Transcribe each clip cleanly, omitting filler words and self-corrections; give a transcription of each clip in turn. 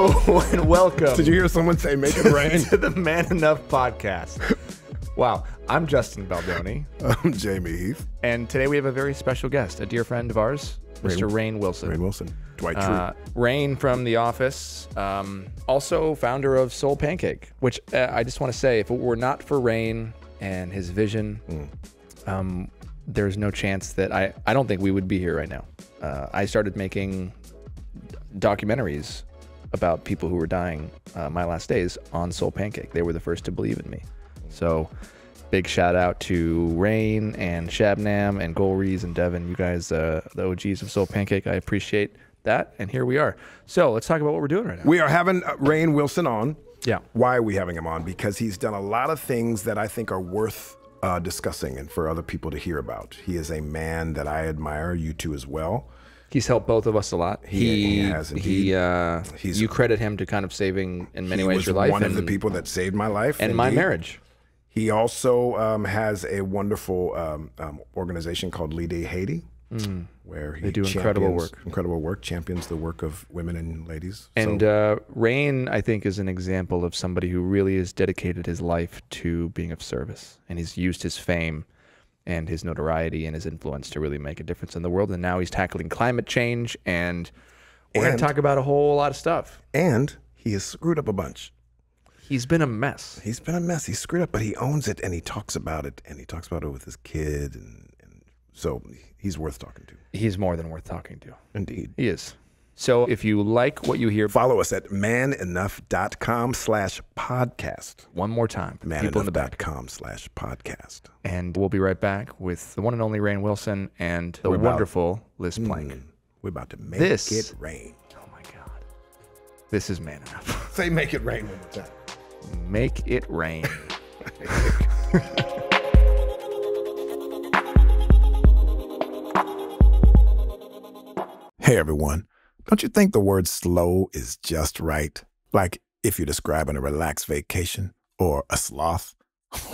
Hello and welcome. Did you hear someone say make it rain? To the Man Enough Podcast. Wow. I'm Justin Baldoni. I'm Jamey Heath. And today we have a very special guest, a dear friend of ours, Mr. Rainn Wilson. Rainn Wilson. Dwight Schrute. Rainn from The Office, also founder of Soul Pancake, which I just want to say, if it were not for Rainn and his vision, there's no chance that I don't think we would be here right now. I started making documentaries about people who were dying my last days on Soul Pancake. They were the first to believe in me. So big shout out to Rainn and Shabnam and Golriz and Devin. You guys, the OGs of Soul Pancake, I appreciate that. And here we are. So let's talk about what we're doing right now. We are having Rainn Wilson on. Yeah. Why are we having him on? Because he's done a lot of things that I think are worth discussing and for other people to hear about. He is a man that I admire, you two as well. He's helped both of us a lot. He has indeed. You credit him to kind of saving, in many ways, your life. He was one of the people that saved my life. And indeed. My marriage. He also has a wonderful organization called Lidé Haiti, where he do incredible work, champions the work of women and ladies. And Rainn, I think, is an example of somebody who really has dedicated his life to being of service. And he's used his fame and his notoriety and his influence to really make a difference in the world. And now he's tackling climate change, and we're going to talk about a whole lot of stuff. And he has screwed up a bunch. He's been a mess. He's been a mess. He's screwed up, but he owns it, and he talks about it, and he talks about it with his kid. And so he's worth talking to. He's more than worth talking to. Indeed. He is. So if you like what you hear, follow us at manenough.com/podcast. One more time. Manenough.com/podcast. And we'll be right back with the one and only Rainn Wilson and the wonderful Liz Plank. We're about to make it rain. Oh, my God. This is Man Enough. Say make it rain one more time. Make it rain. Hey, everyone. Don't you think the word slow is just right? Like if you're describing a relaxed vacation or a sloth,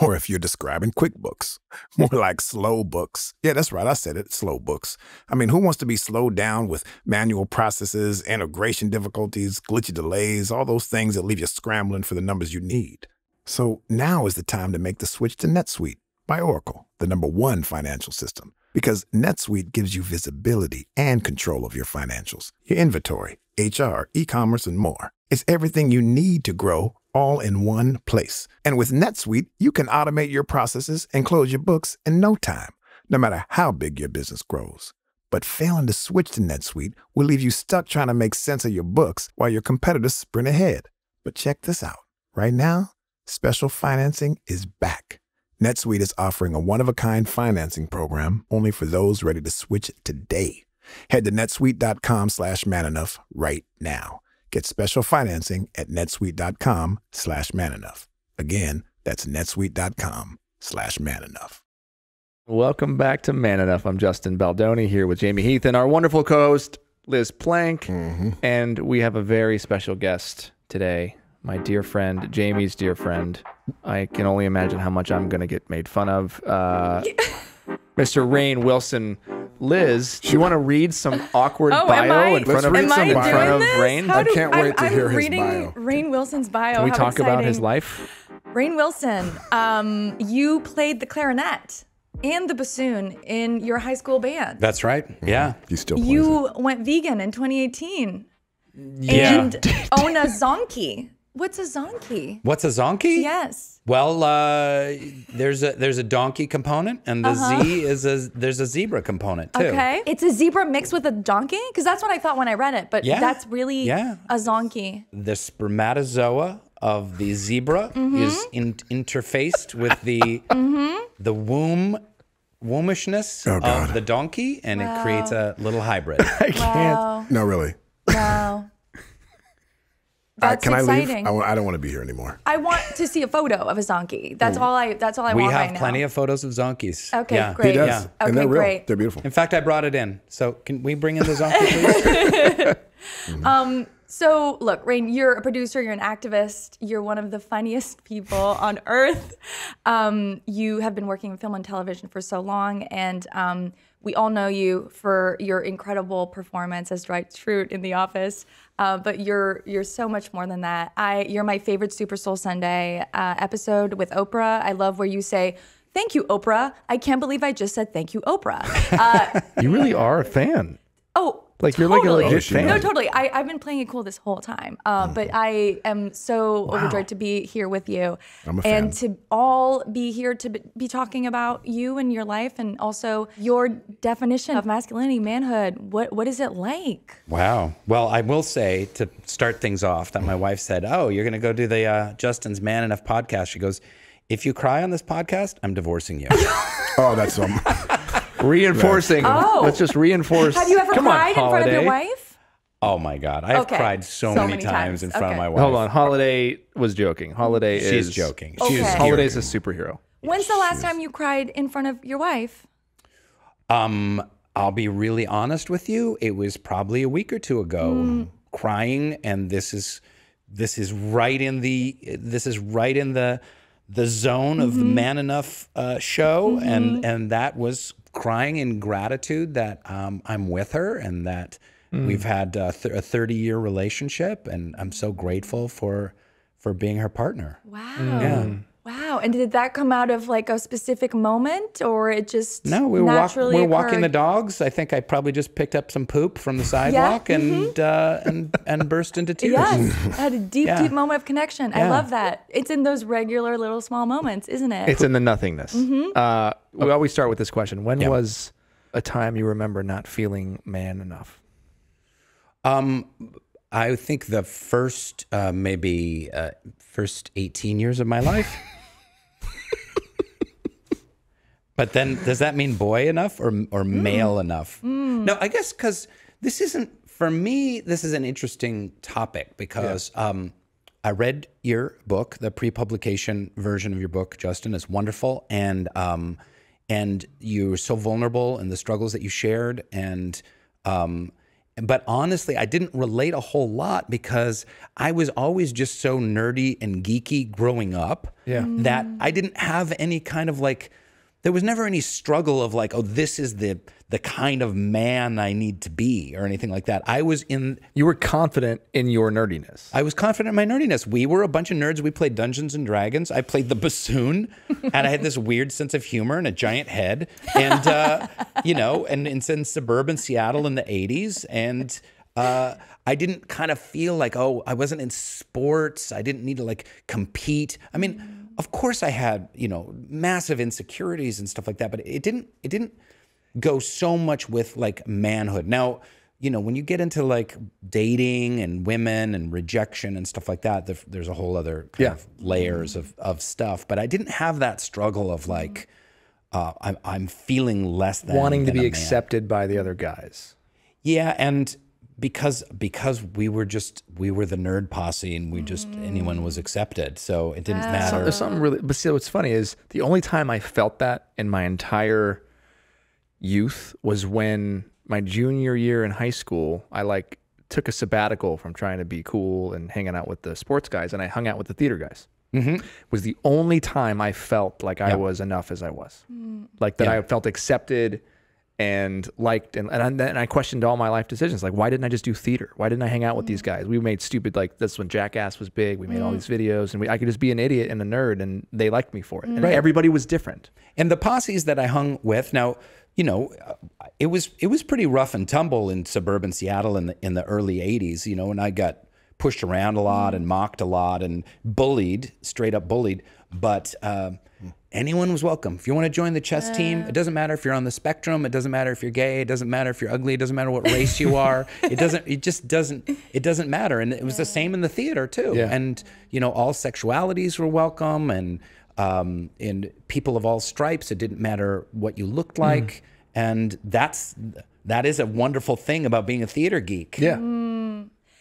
or if you're describing QuickBooks, more like slow books. Yeah, that's right. I said it. Slow books. I mean, who wants to be slowed down with manual processes, integration difficulties, glitchy delays, all those things that leave you scrambling for the numbers you need? So now is the time to make the switch to NetSuite by Oracle, the #1 financial system. Because NetSuite gives you visibility and control of your financials, your inventory, HR, e-commerce, and more. It's everything you need to grow all in one place. And with NetSuite, you can automate your processes and close your books in no time, no matter how big your business grows. But failing to switch to NetSuite will leave you stuck trying to make sense of your books while your competitors sprint ahead. But check this out. Right now, special financing is back. NetSuite is offering a one-of-a-kind financing program only for those ready to switch today. Head to netsuite.com/manenough right now. Get special financing at netsuite.com/manenough. Again, that's netsuite.com/manenough. Welcome back to Man Enough. I'm Justin Baldoni here with Jamey Heath and our wonderful co-host, Liz Plank. And we have a very special guest today. My dear friend, Jamey's dear friend. I can only imagine how much I'm going to get made fun of. Mr. Rainn Wilson. Liz, do you want to read some awkward bio in front of Rainn? I can't wait to hear his bio. I'm reading Rainn Wilson's bio. Can we talk about his life? Rainn Wilson, you played the clarinet and the bassoon in your high school band. That's right. Yeah. You still play. You went vegan in 2018. Yeah. And own a Zonky. What's a Zonky? What's a Zonky? Yes. Well, there's a donkey component, and the Z is there's a zebra component too. Okay, it's a zebra mixed with a donkey, because that's what I thought when I read it. But that's really a Zonky. The spermatozoa of the zebra is interfaced with the woomishness of the donkey, and it creates a little hybrid. I can't. No, really. Wow. That's exciting. I leave? I don't want to be here anymore. I want to see a photo of a Zonky. That's all I. That's all I want right now. We have plenty of photos of Zonkies. Okay, great. He does. Yeah. Okay, and they're real. They're beautiful. In fact, I brought it in. So can we bring in the Zonky, please? So look, Rainn, you're a producer, you're an activist, you're one of the funniest people on earth. You have been working in film and television for so long, and we all know you for your incredible performance as Dwight Schrute in The Office, but you're so much more than that. You're my favorite Super Soul Sunday episode with Oprah. I love where you say, "Thank you, Oprah. I can't believe I just said thank you, Oprah." You really are a fan. Oh. Like, totally. You're like a legit fan. No, totally. I've been playing it cool this whole time. But I am so overjoyed to be here with you. I'm a fan. And to all be here to be talking about you and your life and also your definition of masculinity, manhood. What is it like? Wow. Well, I will say, to start things off, that my wife said, "Oh, you're going to go do the Justin's Man Enough podcast." She goes, "If you cry on this podcast, I'm divorcing you." Oh, that's some... Reinforcing. Oh. Let's just reinforce. Have you ever cried in front of your wife? Oh my God. I have cried so many times in front of my wife. Hold on. Holiday was joking. Holiday is joking. Okay. Holiday's a superhero. When's the last time you cried in front of your wife? I'll be really honest with you. It was probably a week or two ago. Crying, and this is right in the zone of the Man Enough show, and that was crying in gratitude that I'm with her and that we've had a 30-year relationship, and I'm so grateful for being her partner. Wow. Yeah. Wow. And did that come out of like a specific moment, or it just naturally we're walking the dogs. I think I probably just picked up some poop from the sidewalk and burst into tears. Yes. I had a deep, deep moment of connection. Yeah. I love that. It's in those regular little small moments, isn't it? It's in the nothingness. We always start with this question. When was a time you remember not feeling man enough? I think the first, maybe first 18 years of my life. But then, does that mean boy enough or male enough? No, I guess because this isn't, for me, this is an interesting topic because I read your book, the pre-publication version of your book, Justin. It's wonderful. And you were so vulnerable in the struggles that you shared, and but honestly, I didn't relate a whole lot because I was always just so nerdy and geeky growing up that I didn't have any kind of like, there was never any struggle of like, oh, this is the kind of man I need to be or anything like that. I was in... You were confident in your nerdiness. I was confident in my nerdiness. We were a bunch of nerds. We played Dungeons and Dragons. I played the bassoon, and I had this weird sense of humor and a giant head. And, you know, and in suburban Seattle in the 80s. And I didn't kind of feel like, oh, I wasn't in sports. I didn't need to like compete. I mean, of course I had, you know, massive insecurities and stuff like that, but it didn't go so much with like manhood. Now, you know, when you get into like dating and women and rejection and stuff like that, there's a whole other kind of layers of stuff. But I didn't have that struggle of like, I'm feeling less than, wanting to be accepted by the other guys. Yeah, and because we were the nerd posse, and we just anyone was accepted, so it didn't matter. There's something really, but see, what's funny is the only time I felt that in my entire youth was when my junior year in high school, I like took a sabbatical from trying to be cool and hanging out with the sports guys, and I hung out with the theater guys. Was the only time I felt like I was enough as I was, like that I felt accepted and liked, and I questioned all my life decisions, like why didn't I just do theater? Why didn't I hang out with these guys? We made stupid, like this when Jackass was big, we made all these videos, and I could just be an idiot and a nerd, and they liked me for it. And everybody was different. And the posses that I hung with now. You know, it was pretty rough and tumble in suburban Seattle in the early 80s, you know, and I got pushed around a lot and mocked a lot and bullied, straight up bullied, but anyone was welcome. If you want to join the chess team, it doesn't matter if you're on the spectrum, it doesn't matter if you're gay, it doesn't matter if you're ugly, it doesn't matter what race you are. it just doesn't matter. And it was the same in the theater too. And you know, all sexualities were welcome, and people of all stripes. It didn't matter what you looked like, and that is a wonderful thing about being a theater geek.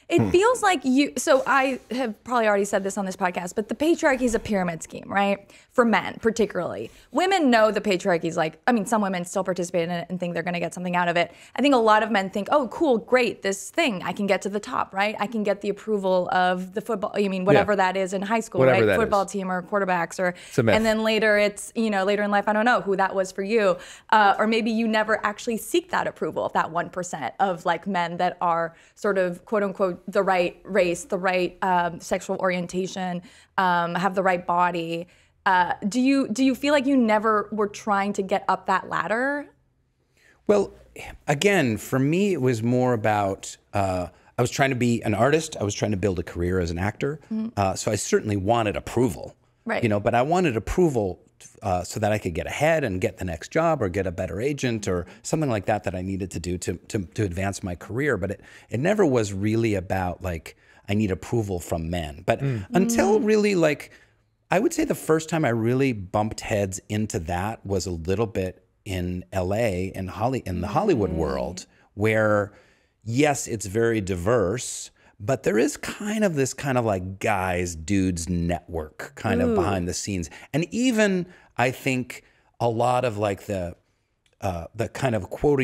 It feels like you, so I have probably already said this on this podcast, but the patriarchy is a pyramid scheme, right? For men, particularly. Women know the patriarchy is like, I mean, some women still participate in it and think they're gonna get something out of it. I think a lot of men think, oh, cool, great, this thing, I can get to the top, right? I can get the approval of the football, I mean, whatever that is in high school, whatever right? Football team or quarterbacks or, and then later it's, you know, later in life, I don't know who that was for you. Or maybe you never actually seek that approval, that 1% of like men that are sort of quote unquote, the right race, the right sexual orientation, have the right body. Do you feel like you never were trying to get up that ladder? Well, again, for me, it was more about, I was trying to be an artist. I was trying to build a career as an actor. So I certainly wanted approval, you know, but I wanted approval so that I could get ahead and get the next job or get a better agent or something like that that I needed to do to advance my career. But it never was really about like, I need approval from men. But until really like, I would say the first time I really bumped heads into that was a little bit in LA, in the Hollywood world, where yes, it's very diverse, but there is kind of this kind of like guys, dudes network kind of behind the scenes. And even I think a lot of like the kind of quote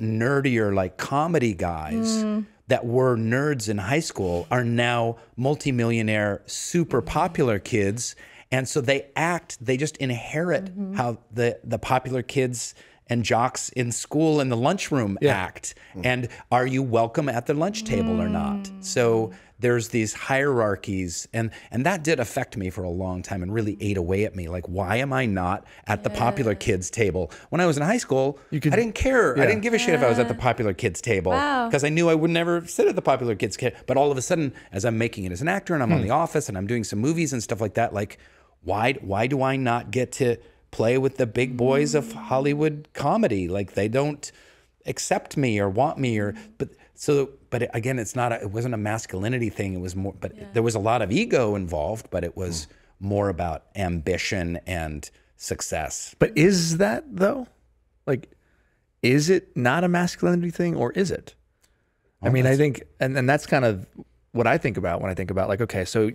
nerdier like comedy guys that were nerds in high school are now multimillionaire, super popular kids. And so they act, they just inherit how the popular kids and jocks in school in the lunchroom act. And are you welcome at the lunch table or not? So there's these hierarchies, and that did affect me for a long time and really ate away at me. Like, why am I not at the popular kids table? When I was in high school, I didn't care. I didn't give a shit if I was at the popular kids table because I knew I would never sit at the popular kids table. But all of a sudden, as I'm making it as an actor and I'm on The Office and I'm doing some movies and stuff like that, like, why do I not get to play with the big boys of Hollywood comedy? Like they don't accept me or want me or, but again, it's not, it wasn't a masculinity thing. It was more, but there was a lot of ego involved, but it was more about ambition and success. But is that though? Like, is it not a masculinity thing or is it? Well, I mean, I think, and that's kind of what I think about when I think about like, okay, so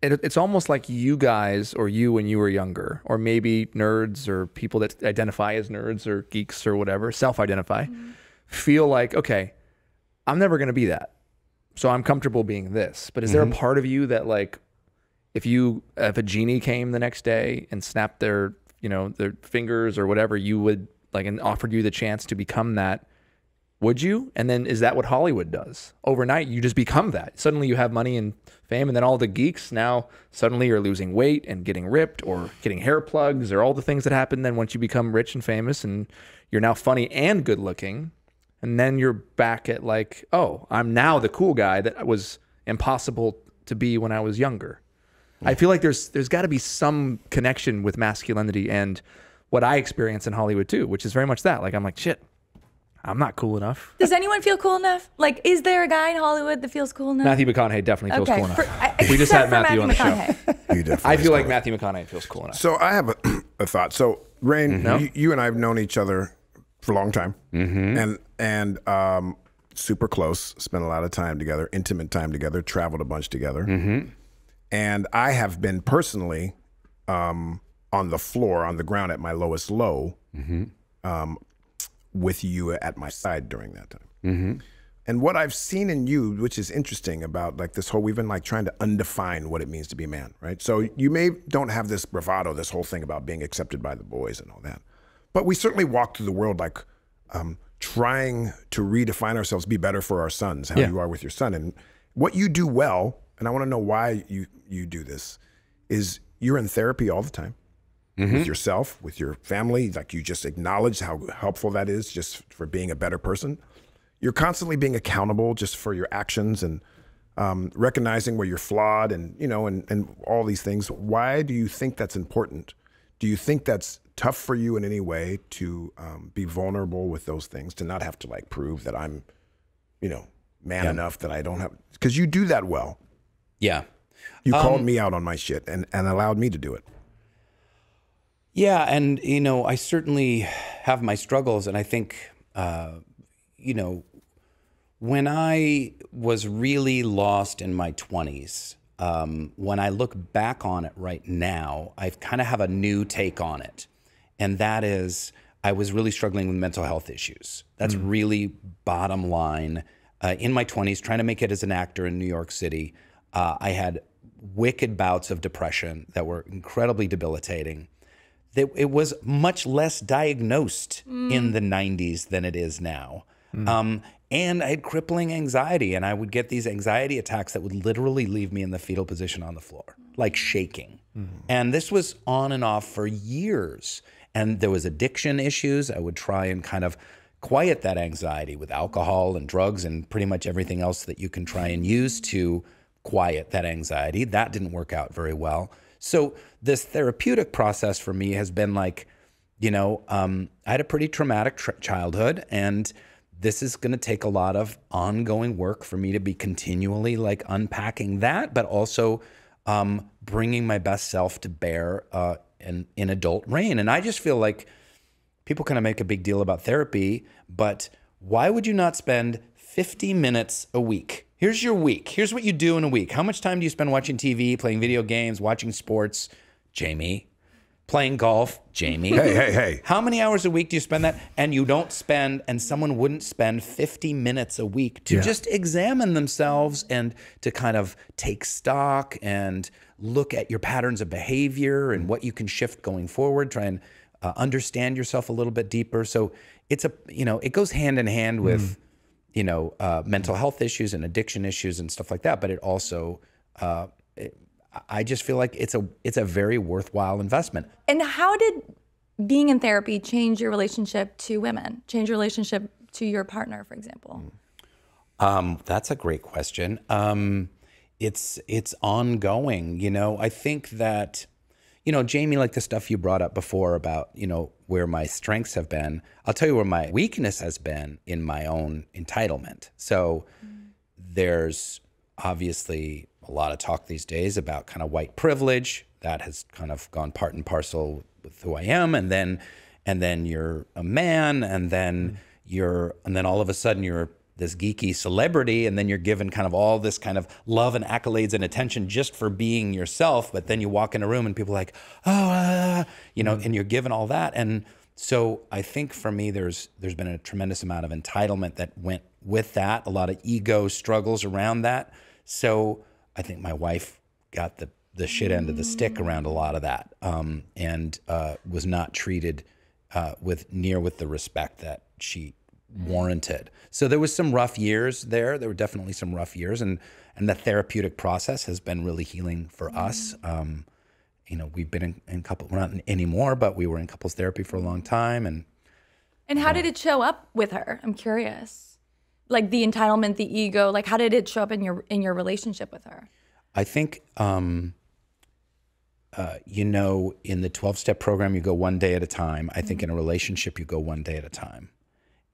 it's almost like you guys, or you when you were younger, or maybe nerds or people that identify as nerds or geeks or whatever, self-identify, feel like, okay, I'm never going to be that. So I'm comfortable being this. But is there a part of you that like, if a genie came the next day and snapped their, you know, their fingers or whatever, you would like, and offered you the chance to become that, would you? And then is that what Hollywood does? Overnight, you just become that. Suddenly you have money and fame, and then all the geeks now suddenly are losing weight and getting ripped or getting hair plugs or all the things that happen then once you become rich and famous and you're now funny and good looking. And then you're back at like, oh, I'm now the cool guy that was impossible to be when I was younger. I feel like there's got to be some connection with masculinity and what I experience in Hollywood too, which is very much that. Like, I'm like, shit, I'm not cool enough. Does anyone feel cool enough? Like, is there a guy in Hollywood that feels cool enough? Matthew McConaughey definitely feels cool enough. We just had Matthew on the show. He definitely I feel like Matthew McConaughey feels cool enough. So I have a thought. So Rainn, you and I have known each other for a long time, and super close. Spent a lot of time together, intimate time together, traveled a bunch together, and I have been personally on the floor, on the ground, at my lowest low. With you at my side during that time. And what I've seen in you, which is interesting about like this whole, we've been like trying to undefine what it means to be a man, right? So you may don't have this bravado, this whole thing about being accepted by the boys and all that, but we certainly walk through the world like trying to redefine ourselves, be better for our sons, how you are with your son. And what you do well, and I wanna know why you do this, is you're in therapy all the time. With yourself, with your family, like you just acknowledge how helpful that is just for being a better person. You're constantly being accountable just for your actions and recognizing where you're flawed and, you know, and all these things. Why do you think that's important? Do you think that's tough for you in any way to be vulnerable with those things, to not have to like prove that I'm, you know, man enough, that I don't have, because you do that well. Yeah. You called me out on my shit and allowed me to do it. Yeah, and you know, I certainly have my struggles, and I think, you know, When I was really lost in my 20s, when I look back on it right now, I kind of have a new take on it. And that is, I was really struggling with mental health issues. That's really bottom line. In my 20s, trying to make it as an actor in New York City, I had wicked bouts of depression that were incredibly debilitating. It was much less diagnosed in the 90s than it is now. And I had crippling anxiety, and I would get these anxiety attacks that would literally leave me in the fetal position on the floor, like shaking. And this was on and off for years. And there was addiction issues. I would try and kind of quiet that anxiety with alcohol and drugs and pretty much everything else that you can try and use to quiet that anxiety. That didn't work out very well. So this therapeutic process for me has been like, you know, I had a pretty traumatic childhood, and this is going to take a lot of ongoing work for me to be continually like unpacking that, but also bringing my best self to bear in adult Rainn. And I just feel like people kind of make a big deal about therapy, but why would you not spend 50 minutes a week? Here's your week. Here's what you do in a week. How much time do you spend watching TV, playing video games, watching sports? Jamey. Playing golf, Jamey. Hey, hey, hey. How many hours a week do you spend that? And you don't spend, and someone wouldn't spend 50 minutes a week to just examine themselves and to kind of take stock and look at your patterns of behavior and what you can shift going forward, try and understand yourself a little bit deeper. So it's a, you know, it goes hand in hand with, you know, mental health issues and addiction issues and stuff like that. But it also, I just feel like it's a very worthwhile investment. And how did being in therapy change your relationship to women, change your relationship to your partner, for example? That's a great question. It's ongoing, you know. I think that, you know, Jamey, like the stuff you brought up before about, you know, where my strengths have been, I'll tell you where my weakness has been in my own entitlement. So there's obviously a lot of talk these days about kind of white privilege that has kind of gone part and parcel with who I am, and then you're a man, and then and then all of a sudden you're this geeky celebrity, and then you're given kind of all this kind of love and accolades and attention just for being yourself. But then you walk in a room and people are like, oh, you know, and you're given all that. And so I think for me, there's been a tremendous amount of entitlement that went with that, a lot of ego struggles around that. So I think my wife got the shit end of the stick around a lot of that, and was not treated with the respect that she warranted. So there was some rough years there. There were definitely some rough years, and the therapeutic process has been really healing for us. You know, we've been in couple, we're not anymore, but we were in couples therapy for a long time. And how did it show up with her? I'm curious. Like the entitlement, the ego, like how did it show up in your relationship with her? I think, you know, in the 12-step program, you go one day at a time. I think in a relationship, you go one day at a time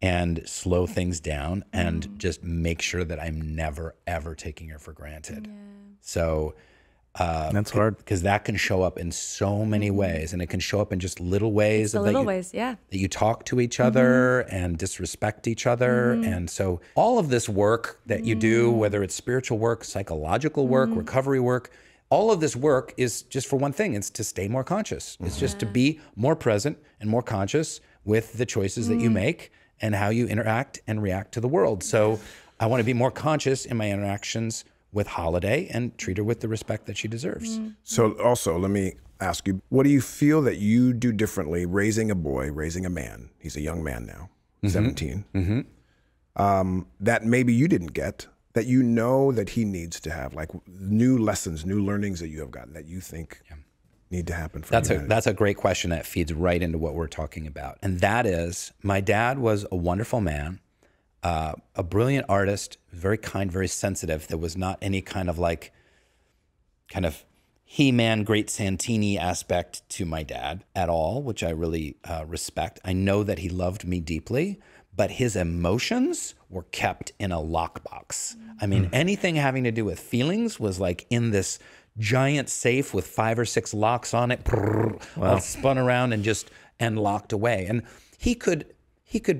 and slow things down and just make sure that I'm never, ever taking her for granted. So that's hard, because that can show up in so many ways, and it can show up in just little ways that you talk to each other and disrespect each other, and so all of this work that you do, whether it's spiritual work, psychological work, recovery work, all of this work is just for one thing: it's to stay more conscious. It's just to be more present and more conscious with the choices that you make and how you interact and react to the world. So I want to be more conscious in my interactions with Holiday and treat her with the respect that she deserves. So also, let me ask you, what do you feel that you do differently raising a boy, raising a man? He's a young man now, 17. That maybe you didn't get, that you know that he needs to have, like new lessons, new learnings that you have gotten that you think need to happen for humanity? That's a great question that feeds right into what we're talking about. And that is, my dad was a wonderful man, a brilliant artist, very kind, very sensitive. There was not any kind of like, He-Man, Great Santini aspect to my dad at all, which I really respect. I know that he loved me deeply, but his emotions were kept in a lockbox. I mean, anything having to do with feelings was like in this giant safe with 5 or 6 locks on it, all spun around and just, and locked away. And he could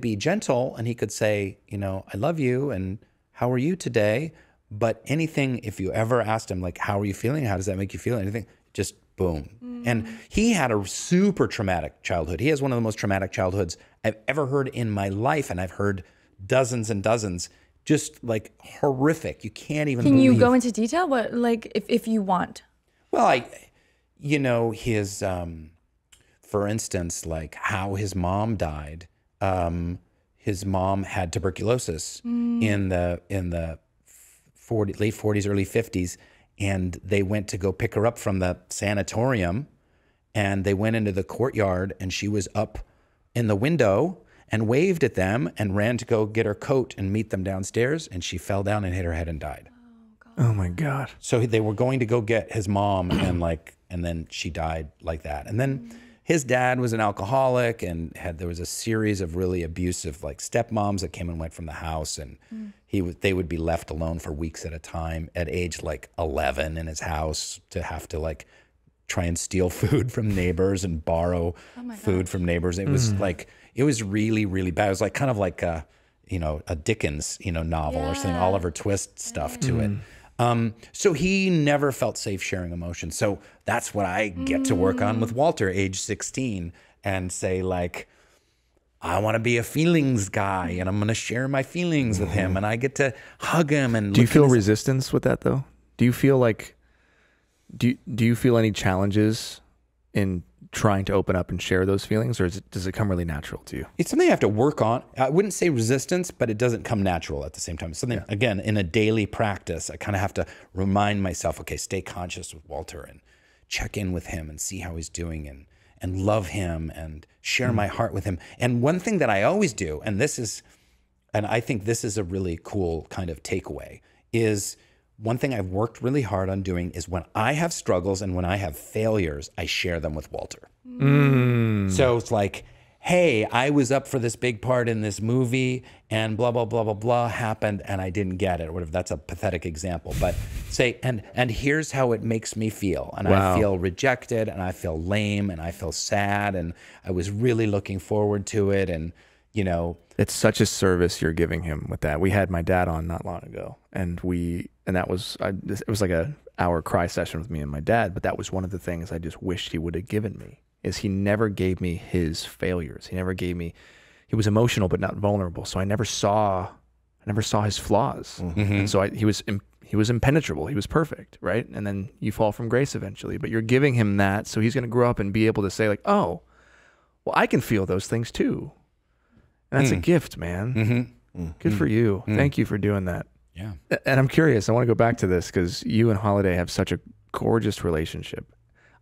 be gentle and he could say, you know, I love you and how are you today? But anything, if you ever asked him, like, how are you feeling? How does that make you feel? Anything, just boom. Mm. And he had a super traumatic childhood. He has one of the most traumatic childhoods I've ever heard in my life. And I've heard dozens and dozens, just like horrific. You can't even believe. Can you go into detail? What, like, if you want? Well, you know, his, for instance, like how his mom died. His mom had tuberculosis in the late 40s, early 50s. And they went to go pick her up from the sanatorium, and they went into the courtyard, and she was up in the window and waved at them and ran to go get her coat and meet them downstairs. And she fell down and hit her head and died. Oh my God. So they were going to go get his mom and then she died like that. And then his dad was an alcoholic, and there was a series of really abusive like stepmoms that came and went from the house, and they would be left alone for weeks at a time at age like 11 in his house, to have to like try and steal food from neighbors and borrow food from neighbors. It was like, it was really, really bad. It was like kind of like a, you know, a Dickens, you know, novel or something, Oliver Twist stuff to it. So he never felt safe sharing emotions. So that's what I get to work on with Walter, age 16, and say like, I want to be a feelings guy, and I'm going to share my feelings with him, and I get to hug him. And do you feel resistance with that though? Do you feel like, do you feel any challenges in trying to open up and share those feelings, or does it come really natural to you? It's something I have to work on. I wouldn't say resistance, but it doesn't come natural at the same time. It's something, again, in a daily practice, I kind of have to remind myself, okay, stay conscious with Walter and check in with him and see how he's doing, and love him and share my heart with him. And one thing that I always do, and this is, and I think this is a really cool kind of takeaway, is one thing I've worked really hard on doing is when I have struggles and when I have failures, I share them with Walter. So it's like, hey, I was up for this big part in this movie and blah, blah, blah, blah, blah happened and I didn't get it, or whatever. That's a pathetic example, but say, and here's how it makes me feel. And I feel rejected, and I feel lame, and I feel sad, and I was really looking forward to it. And, you know, it's such a service you're giving him with that. We had my dad on not long ago, and it was like an hour cry session with me and my dad, but that was one of the things I just wished he would have given me, is he never gave me his failures. He never gave me, he was emotional but not vulnerable. So I never saw his flaws. And so he was impenetrable. He was perfect, right? And then you fall from grace eventually, but you're giving him that. So he's going to grow up and be able to say like, oh, well, I can feel those things too. That's a gift, man. Good for you. Thank you for doing that. Yeah. And I'm curious, I want to go back to this because you and Holiday have such a gorgeous relationship.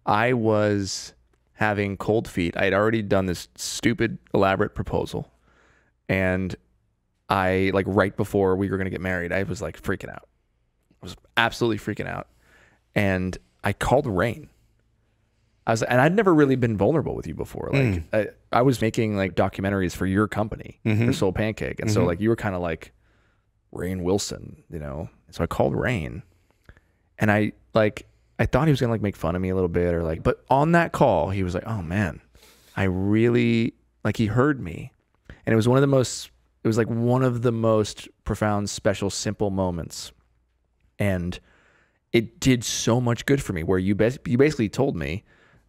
I was having cold feet. I had already done this stupid, elaborate proposal. And I, like, right before we were going to get married, I was like freaking out. I was absolutely freaking out. And I called Rainn. And I'd never really been vulnerable with you before. Like I was making like documentaries for your company, for Soul Pancake. And so like, you were kind of like Rainn Wilson, you know? And so I called Rainn, and I thought he was gonna like make fun of me a little bit, or like, but on that call, he was like, oh man, I really, like, he heard me. And it was one of the most profound, special, simple moments. And it did so much good for me, where you basically told me,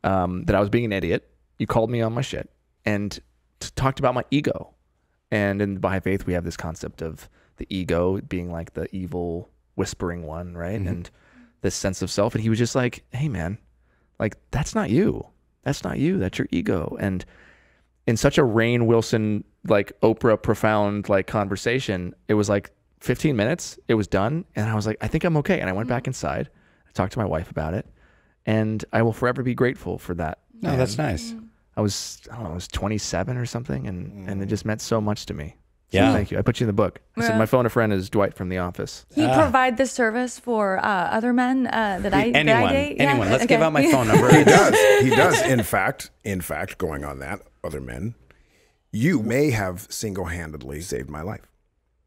that I was being an idiot. You called me on my shit and talked about my ego. And in the Baha'i Faith, we have this concept of the ego being like the evil whispering one, right? And this sense of self. And he was just like, hey man, like, that's not you. That's not you. That's your ego. And in such a Rainn Wilson, like Oprah profound, like conversation, it was like 15 minutes, it was done. And I was like, I think I'm okay. And I went back inside. I talked to my wife about it. And I will forever be grateful for that. No, and that's nice. I don't know, I was 27 or something, and it just meant so much to me. So yeah. Thank you. I put you in the book. I said, my phone a friend is Dwight from The Office. You provide this service for other men that I date? Anyone. Yeah. Let's give out my phone number. He does. He does. In fact, going on that, other men, you may have single-handedly saved my life.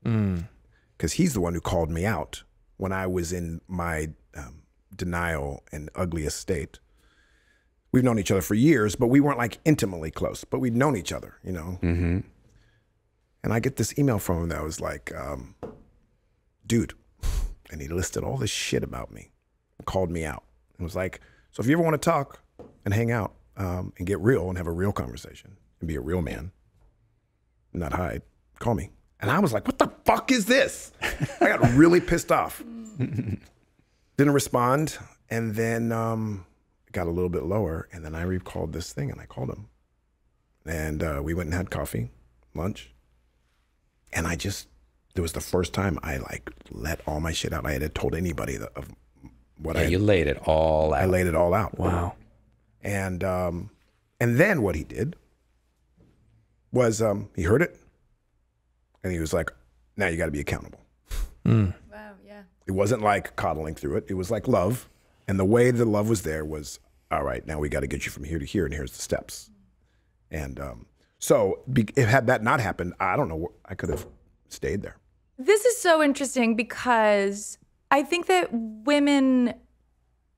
Because he's the one who called me out when I was in my... denial and ugliest state. We've known each other for years, but we weren't like intimately close, but we'd known each other, you know? And I get this email from him that was like, dude, and he listed all this shit about me and called me out and was like, so if you ever want to talk and hang out and get real and have a real conversation and be a real man, not hide, call me. And I was like, what the fuck is this? I got really pissed off. Didn't respond. And then got a little bit lower. And then I recalled this thing and I called him. And we went and had coffee, lunch. And I just, it was the first time I like let all my shit out. I had told anybody that, of what I had. You laid it all out. I laid it all out. Wow. And then what he did was he heard it. And he was like, now you got to be accountable. Mm. Wow, yeah. It wasn't like coddling through it. It was like love. And the way the love was there was, all right, now we got to get you from here to here, and here's the steps. Mm. And so had that not happened, I don't know. I could have stayed there. This is so interesting because I think that women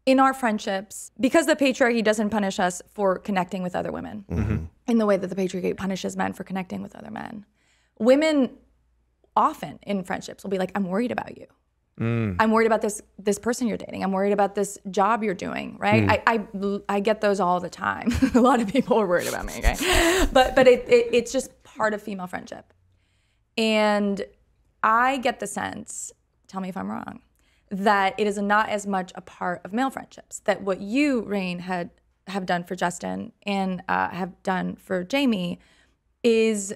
in our friendships, because the patriarchy doesn't punish us for connecting with other women mm-hmm. in the way that the patriarchy punishes men for connecting with other men, women often in friendships will be like, I'm worried about you. Mm. I'm worried about this person you're dating. I'm worried about this job you're doing, right? Mm. I get those all the time. A lot of people are worried about me, right? But it's just part of female friendship. And I get the sense, tell me if I'm wrong, that it is not as much a part of male friendships, that what you, Rainn, have done for Justin and have done for Jamey is,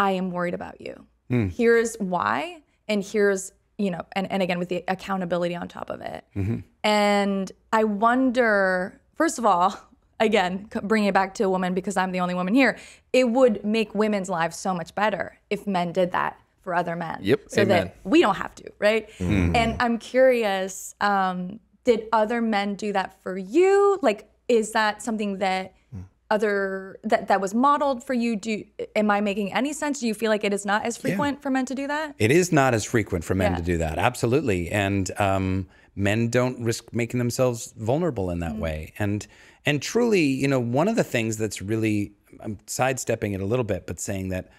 I am worried about you. Mm. Here's why, and here's, you know, and again, with the accountability on top of it. Mm-hmm. And I wonder, first of all, again, bringing it back to a woman because I'm the only woman here, it would make women's lives so much better if men did that for other men. Yep, so amen. That we don't have to, right? Mm. And I'm curious, did other men do that for you? Like, is that something that that was modeled for you? Am I making any sense? Do you feel like it is not as frequent for men to do that? It is not as frequent for men to do that, absolutely. And men don't risk making themselves vulnerable in that way. And truly, you know, one of the things that's really, I'm sidestepping it a little bit, but saying that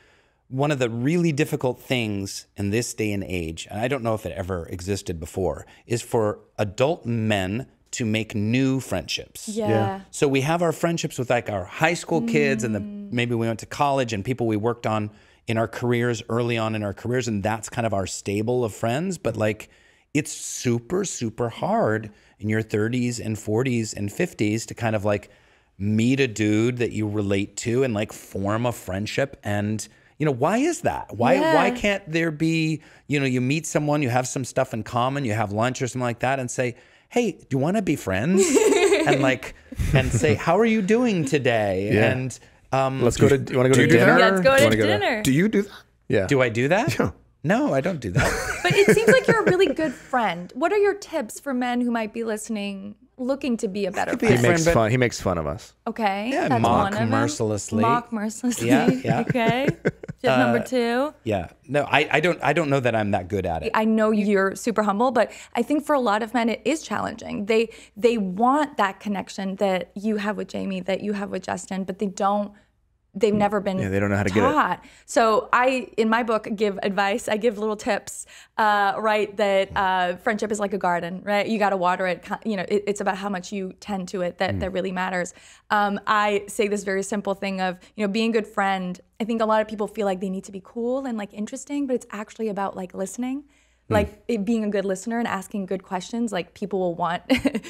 one of the really difficult things in this day and age, and I don't know if it ever existed before, is for adult men to make new friendships. Yeah. So we have our friendships with like our high school kids and maybe we went to college and people we worked on in our careers, early on in our careers, and that's kind of our stable of friends. But like, it's super, super hard in your 30s and 40s and 50s to kind of like meet a dude that you relate to and like form a friendship. And you know, why is that? Why can't there be, you know, you meet someone, you have some stuff in common, you have lunch or something like that and say, hey, do you want to be friends? And like, and say, how are you doing today? Yeah. And let's go to. Do you want to go to dinner? Let's go to dinner. Do you do that? Yeah. Do I do that? Yeah. No, I don't do that. But it seems like you're a really good friend. What are your tips for men who might be listening, looking to be a better friend? He makes fun of us. Okay. Yeah. That's mercilessly. Mock mercilessly. Yeah. Yeah. Okay. Tip number two. Yeah. No, I don't know that I'm that good at it. I know you're super humble, but I think for a lot of men it is challenging. They want that connection that you have with Jamey, that you have with Justin, but they've never been they don't know how to taught. Get it. So I, in my book, give advice. I give little tips, right? That friendship is like a garden, right? You got to water it. You know, it's about how much you tend to it that really matters. I say this very simple thing of, you know, being a good friend. I think a lot of people feel like they need to be cool and like interesting, but it's actually about like listening. Like being a good listener and asking good questions, like people will want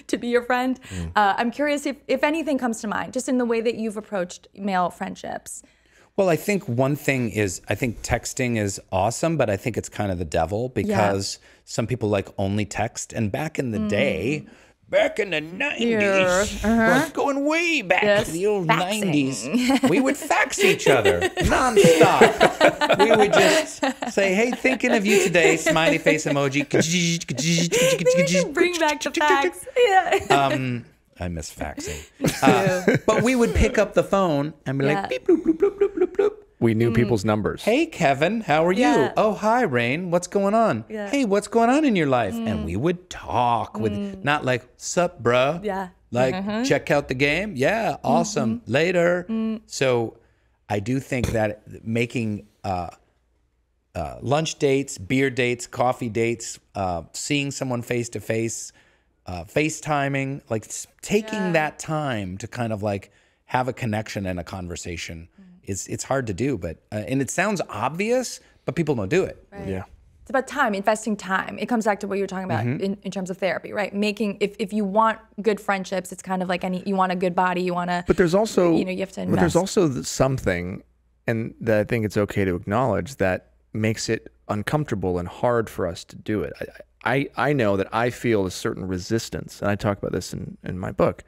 to be your friend. Mm. I'm curious if anything comes to mind, just in the way that you've approached male friendships. Well, I think one thing is, I think texting is awesome, but I think it's kind of the devil because some people like only text. And back in the day, back in the 90s, we're going way back to the old faxing. 90s, we would fax each other nonstop. We would just say, hey, thinking of you today, smiley face emoji. Bring back the fax. I miss faxing. But we would pick up the phone and be like, beep, bloop, bloop, bloop, bloop, bloop, bloop. We knew people's numbers. Hey, Kevin, how are you? Oh, hi, Rainn, what's going on? Yeah. Hey, what's going on in your life? And we would talk with, not like, sup, bruh. Yeah. Like, check out the game. Yeah, awesome, later. So I do think that making lunch dates, beer dates, coffee dates, seeing someone face to face, FaceTiming, like taking that time to kind of like have a connection and a conversation. It's hard to do, but and it sounds obvious, but people don't do it. Right. Yeah. It's about time, investing time. It comes back to what you were talking about in terms of therapy, right? Making, if you want good friendships, it's kind of like any, you want a good body, you want to, but there's also, you know, you have to invest. But there's also something, and that I think it's okay to acknowledge, that makes it uncomfortable and hard for us to do it. I know that I feel a certain resistance, and I talk about this in my book,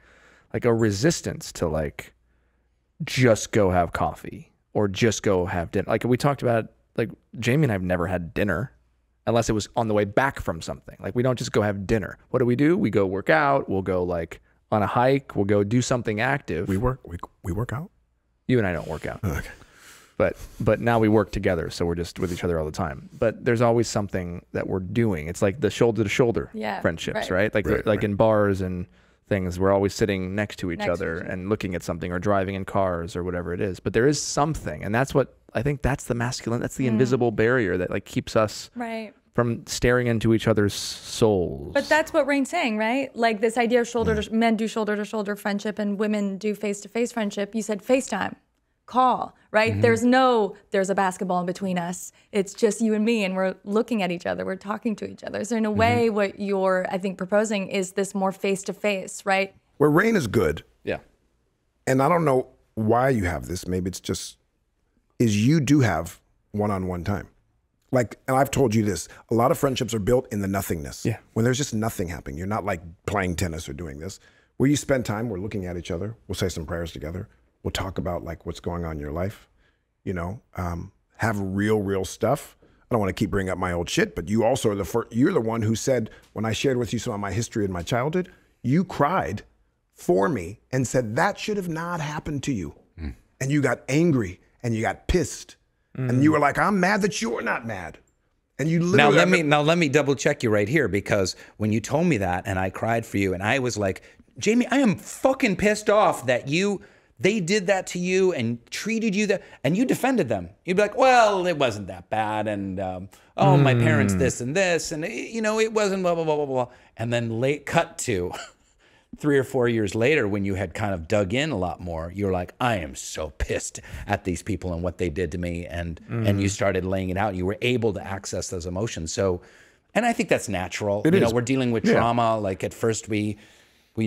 like a resistance to like, just go have coffee or just go have dinner. Like we talked about, like Jamey and I have never had dinner unless it was on the way back from something. Like we don't just go have dinner. What do? We go work out. We'll go like on a hike. We'll go do something active. We work out. You and I don't work out. Oh, okay. But now we work together, so we're just with each other all the time. But there's always something that we're doing. It's like the shoulder to shoulder friendships, right? Like in bars and things, we're always sitting next to each other and looking at something or driving in cars or whatever it is. But there is something, and that's what I think, that's the masculine, that's the invisible barrier that like keeps us from staring into each other's souls. But that's what Rainn's saying, right? Like this idea of shoulder to, men do shoulder to shoulder friendship and women do face to face friendship. You said FaceTime, call, right? There's a basketball in between us. It's just you and me, and we're looking at each other, we're talking to each other. So in a way, what you're, I think, proposing is this more face to face, right? Where Rainn is good. Yeah. And I don't know why you have this, maybe it's just, is you do have one-on-one time. Like, and I've told you this, a lot of friendships are built in the nothingness. Yeah. When there's just nothing happening. You're not like playing tennis or doing this. Where you spend time, we're looking at each other, we'll say some prayers together, we'll talk about like what's going on in your life, you know, have real stuff. I don't want to keep bringing up my old shit, but you also are the first, you're the one who said, when I shared with you some of my history in my childhood, you cried for me and said, that should have not happened to you. And you got angry and you got pissed. And you were like, I'm mad that you're not mad. And you literally— Now let me double check you right here, because when you told me that and I cried for you and I was like, Jamey, I am fucking pissed off that you, they did that to you and treated you that, and you defended them. You'd be like, well, it wasn't that bad, and oh, my parents this and this, and you know, it wasn't blah, blah, blah, blah, blah. And then late cut to 3 or 4 years later, when you had kind of dug in a lot more, you're like, I am so pissed at these people and what they did to me, and you started laying it out. You were able to access those emotions. So, and I think that's natural. It is. You know, we're dealing with trauma. Like at first we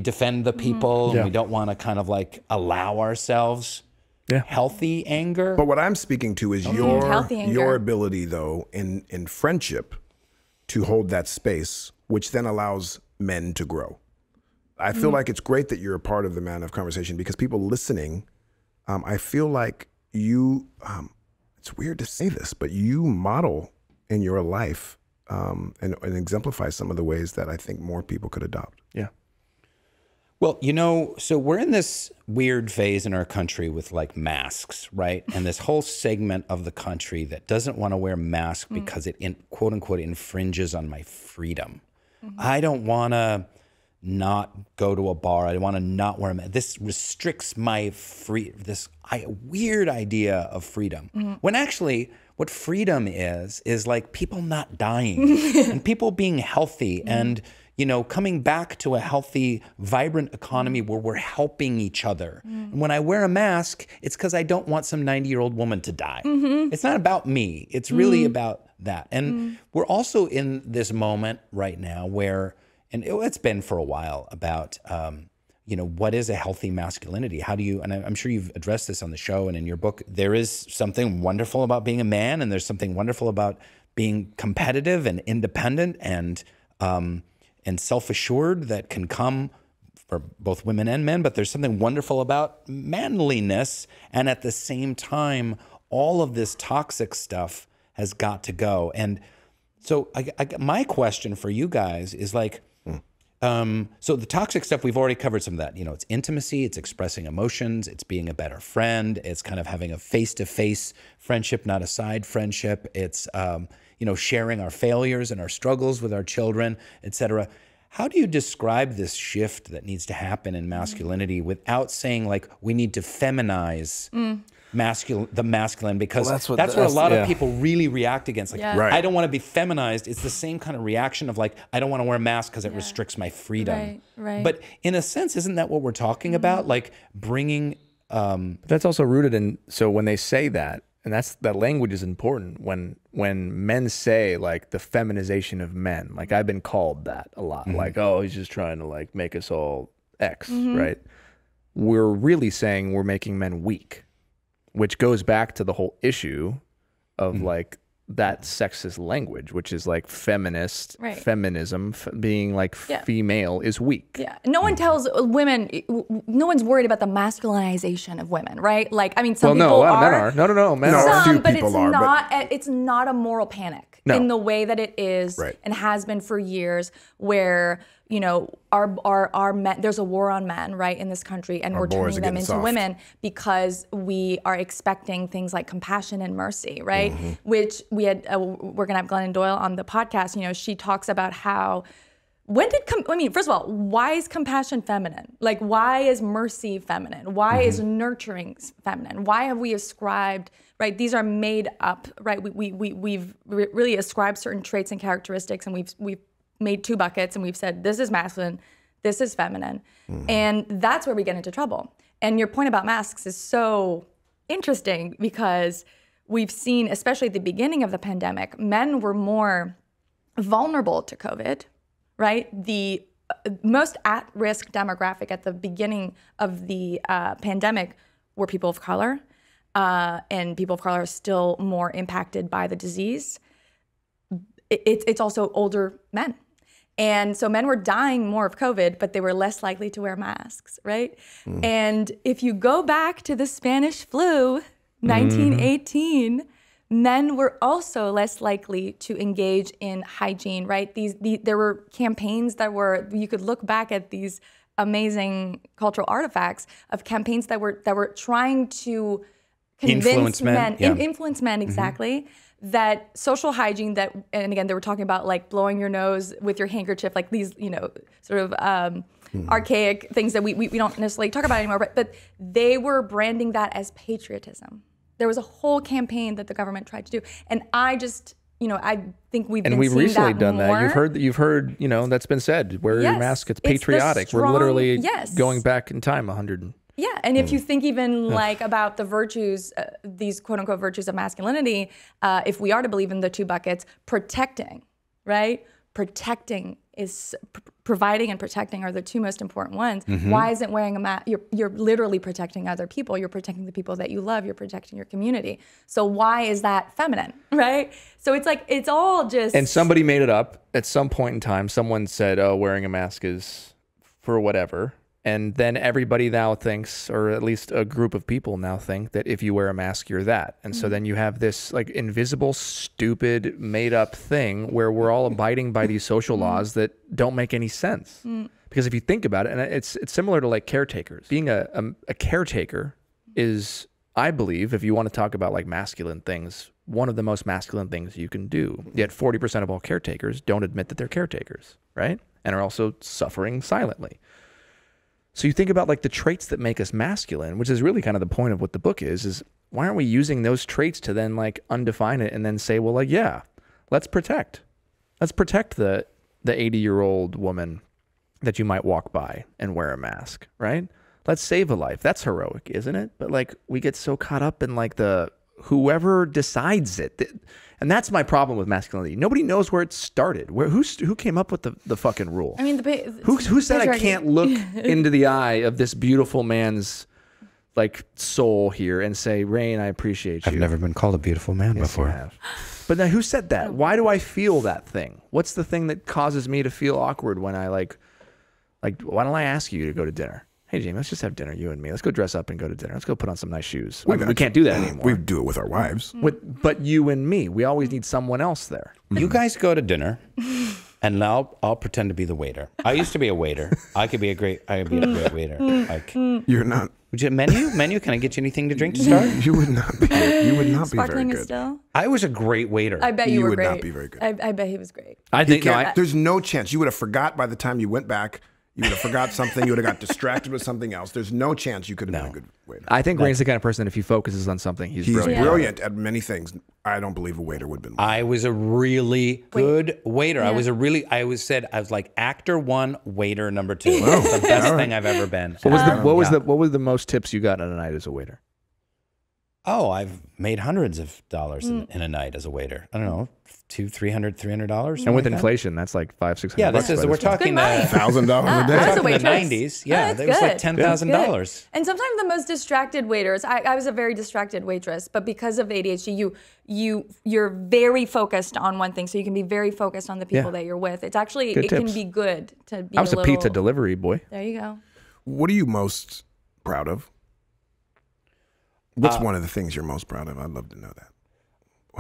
defend the people, and we don't want to kind of like allow ourselves healthy anger. But what I'm speaking to is your ability, though, in friendship to hold that space, which then allows men to grow. I feel like it's great that you're a part of the Man Enough conversation, because people listening, I feel like you, it's weird to say this, but you model in your life and exemplify some of the ways that I think more people could adopt. Yeah. Well, you know, so we're in this weird phase in our country with like masks, right? And this whole segment of the country that doesn't want to wear masks because it, quote unquote, infringes on my freedom. I don't want to not go to a bar. I want to not wear a mask. This restricts my free, weird idea of freedom. When actually what freedom is like people not dying and people being healthy and, you know, coming back to a healthy, vibrant economy where we're helping each other. And when I wear a mask, it's because I don't want some 90-year-old woman to die. It's not about me. It's really about that. And we're also in this moment right now where, and it's been for a while, about, you know, what is a healthy masculinity? How do you, and I'm sure you've addressed this on the show and in your book, there is something wonderful about being a man, and there's something wonderful about being competitive and independent and self-assured that can come for both women and men, but there's something wonderful about manliness. And at the same time, all of this toxic stuff has got to go. And so my question for you guys is like, so the toxic stuff, we've already covered some of that. You know, it's intimacy, it's expressing emotions, it's being a better friend, it's kind of having a face-to-face friendship, not a side friendship. It's, you know, sharing our failures and our struggles with our children, et cetera. How do you describe this shift that needs to happen in masculinity without saying like, we need to feminize masculine, the masculine, because that's what a lot of people really react against. Like, I don't want to be feminized. It's the same kind of reaction of like, I don't want to wear a mask because it restricts my freedom. But in a sense, isn't that what we're talking about? Like bringing... that's also rooted in, so when they say that, and that's, that language is important, when men say like the feminization of men, like I've been called that a lot, like, oh, he's just trying to like make us all X, right? We're really saying we're making men weak, which goes back to the whole issue of like that sexist language, which is like feminist, feminism, being like female is weak. No one tells women, no one's worried about the masculinization of women, right? Like, I mean, some people are. Well, no, a lot of men are. No, men are. Some, but it's not a moral panic in the way that it is and has been for years, where, you know, our men, there's a war on men, right, in this country, and we're turning them into women because we are expecting things like compassion and mercy, right? Which we had, we're gonna have Glennon Doyle on the podcast, you know, she talks about how, when did, I mean, first of all, why is compassion feminine? Like, why is mercy feminine? Why is nurturing feminine? Why have we ascribed, right, these are made up, right? We've really ascribed certain traits and characteristics, and we've made two buckets, and we've said, this is masculine, this is feminine. And that's where we get into trouble. And your point about masks is so interesting, because we've seen, especially at the beginning of the pandemic, men were more vulnerable to COVID, right? The most at-risk demographic at the beginning of the pandemic were people of color, and people of color are still more impacted by the disease. It's also older men. And so men were dying more of COVID, but they were less likely to wear masks, right? And if you go back to the Spanish flu, 1918, men were also less likely to engage in hygiene, right? There were campaigns that were, you could look back at these amazing cultural artifacts of campaigns that were trying to convince influence men exactly. That social hygiene, that, and again, they were talking about like blowing your nose with your handkerchief, like these, you know, sort of archaic things that we don't necessarily talk about anymore, but they were branding that as patriotism. There was a whole campaign that the government tried to do. And I just, you know, I think we've been seeing that more. And we've recently done that. You've heard, you know, that's been said. Wear your mask, it's patriotic. We're literally going back in time 100. Yeah, and if you think even like about the virtues, these quote unquote virtues of masculinity, if we are to believe in the two buckets, protecting, right? Protecting is, providing and protecting are the two most important ones. Why isn't wearing a mask, you're literally protecting other people, you're protecting the people that you love, you're protecting your community. So why is that feminine, right? So it's like, it's all just. And somebody made it up at some point in time, someone said, oh, wearing a mask is for whatever. And then everybody now thinks, or at least a group of people now think, that if you wear a mask, you're that. And so then you have this like invisible, stupid, made up thing where we're all abiding by these social laws that don't make any sense. Because if you think about it, and it's similar to like caretakers. Being a caretaker is, I believe, if you want to talk about like masculine things, one of the most masculine things you can do. Yet 40% of all caretakers don't admit that they're caretakers, right? And are also suffering silently. So you think about like the traits that make us masculine, which is really kind of the point of what the book is why aren't we using those traits to then like undefine it and then say, well, like, yeah, let's protect the 80-year-old woman that you might walk by and wear a mask, right? Let's save a life. That's heroic, isn't it? But like we get so caught up in like the whoever decides it. And that's my problem with masculinity. Nobody knows where it started. Who came up with the fucking rule? I mean, who said I can't look into the eye of this beautiful man's like soul here and say, Rainn, I appreciate you. I've never been called a beautiful man before. Yes, you have. But now who said that? Why do I feel that thing? What's the thing that causes me to feel awkward when I like why don't I ask you to go to dinner? Hey, Jamey, let's just have dinner, you and me. Let's go dress up and go to dinner. Let's go put on some nice shoes. I mean, we can't do that anymore. We do it with our wives. But you and me, we always need someone else there. You guys go to dinner, and I'll pretend to be the waiter. I used to be a waiter. I could be a great waiter. Like, you're not. Would you, menu? Can I get you anything to drink to start? You would not be. You would not be very good. Still? I was a great waiter. I bet you were great. You would not be very good. I bet he was great. I think no, there's no chance you would have forgot by the time you went back. You would have forgot something. You would have got distracted with something else. There's no chance you could have been a good waiter. I think Rainn's the kind of person, if he focuses on something, he's brilliant. He's brilliant at many things. I don't believe a waiter would have been. I was a really good waiter. Yeah. I was like actor one, waiter number two. Wow. That's the best thing I've ever been. What was the most tips you got on a night as a waiter? Oh, I've made hundreds of dollars in a night as a waiter. I don't know, $200, $300, $300. And with inflation, that's like $500, $600. Yeah, this is we're talking $1,000 a day. That's a waitress. In the 90s, yeah, that was like $10,000. And sometimes the most distracted waiters. I was a very distracted waitress, but because of ADHD, you're very focused on one thing, so you can be very focused on the people that you're with. It's actually it can be good to be. I was a pizza delivery boy. There you go. What are you most proud of? What's one of the things you're most proud of? I'd love to know that.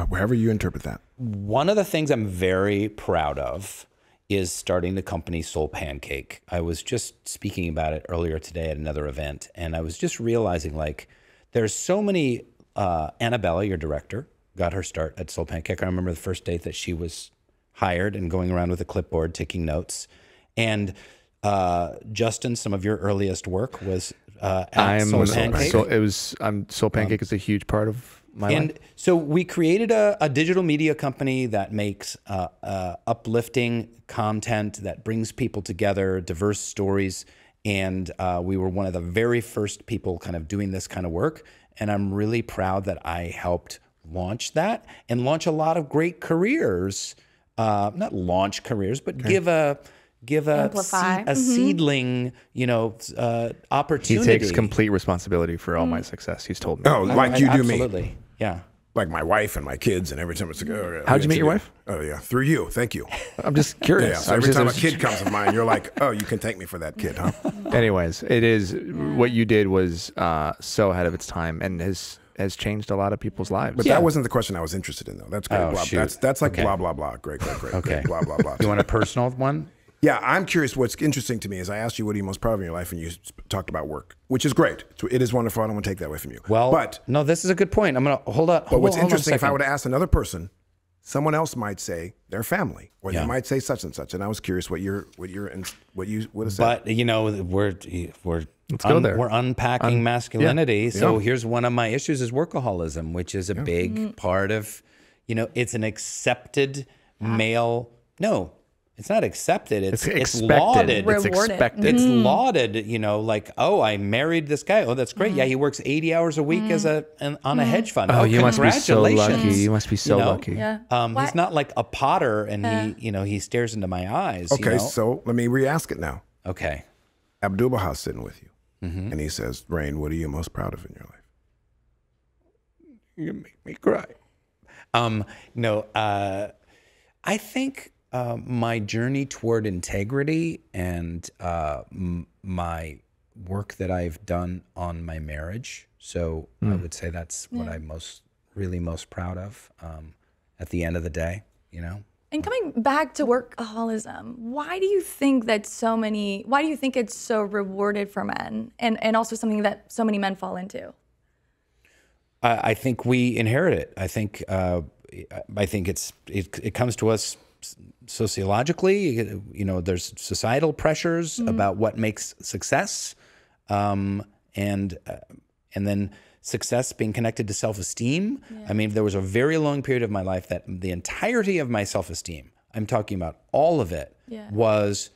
Wherever you interpret that. One of the things I'm very proud of is starting the company Soul Pancake. I was just speaking about it earlier today at another event, and I was just realizing, like, there's so many, Annabella, your director, got her start at Soul Pancake. I remember the first day that she was hired and going around with a clipboard, taking notes. And Justin, some of your earliest work was Soul Pancake is a huge part of my life. So we created a digital media company that makes uplifting content that brings people together, diverse stories, and we were one of the very first people kind of doing this kind of work, and I'm really proud that I helped launch that and launch a lot of great careers, not launch careers, but give a seedling, you know, opportunity. He takes complete responsibility for all my success. He's told me. Oh, like you do me. Absolutely, yeah. Like my wife and my kids, and every time it's like, oh, how'd you meet your wife? Oh yeah, through you. Thank you. I'm just curious. Yeah, so every time a kid comes of mine, you're like, oh, you can thank me for that kid, huh? Anyways, it is what you did was so ahead of its time, and has changed a lot of people's lives. But that wasn't the question I was interested in, though. That's great. Oh, blah, that's like blah blah blah. Great, great, great. Okay. Great, blah blah blah. You want a personal one? Yeah, I'm curious. What's interesting to me is I asked you what are you most proud of in your life, and you talked about work, which is great. It is wonderful. I don't want to take that away from you. Well, but no, this is a good point. I'm going to hold up. But what's interesting, if I would have asked another person, someone else might say their family, or they might say such and such. And I was curious what you would have said. But you know, we're unpacking masculinity. Yeah. So here's one of my issues is workaholism, which is a big part of, you know, it's an accepted male. No. It's not accepted. It's lauded. Rewarded. It's expected. It's lauded. You know, like, oh, I married this guy. Oh, that's great. Yeah, he works 80 hours a week as on a hedge fund. Oh, you must be so lucky. You must be so lucky. Yeah. He's not like a potter, and he stares into my eyes. Okay, so let me re-ask it now. Okay, Abdu'l Baha's sitting with you, and he says, "Rainn, what are you most proud of in your life?" You make me cry. I think. My journey toward integrity and my work that I've done on my marriage. So I would say that's what I'm really most proud of at the end of the day, you know? And coming back to workaholism, why do you think it's so rewarded for men and also something that so many men fall into? I think we inherit it. I think it comes to us sociologically, you know, there's societal pressures about what makes success, and then success being connected to self-esteem. Yeah. I mean, there was a very long period of my life that the entirety of my self-esteem, I'm talking about all of it, was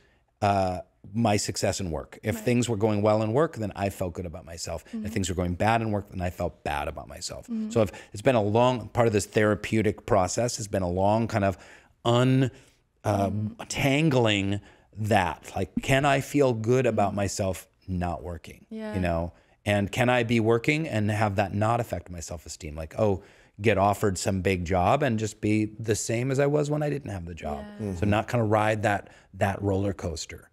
my success in work. If things were going well in work, then I felt good about myself. If things were going bad in work, then I felt bad about myself. So it's been a long part of this therapeutic process. It's been a long kind of untangling that, like, can I feel good about myself not working, you know, and can I be working and have that not affect my self-esteem? Like, oh, get offered some big job and just be the same as I was when I didn't have the job. So not kind of ride that roller coaster.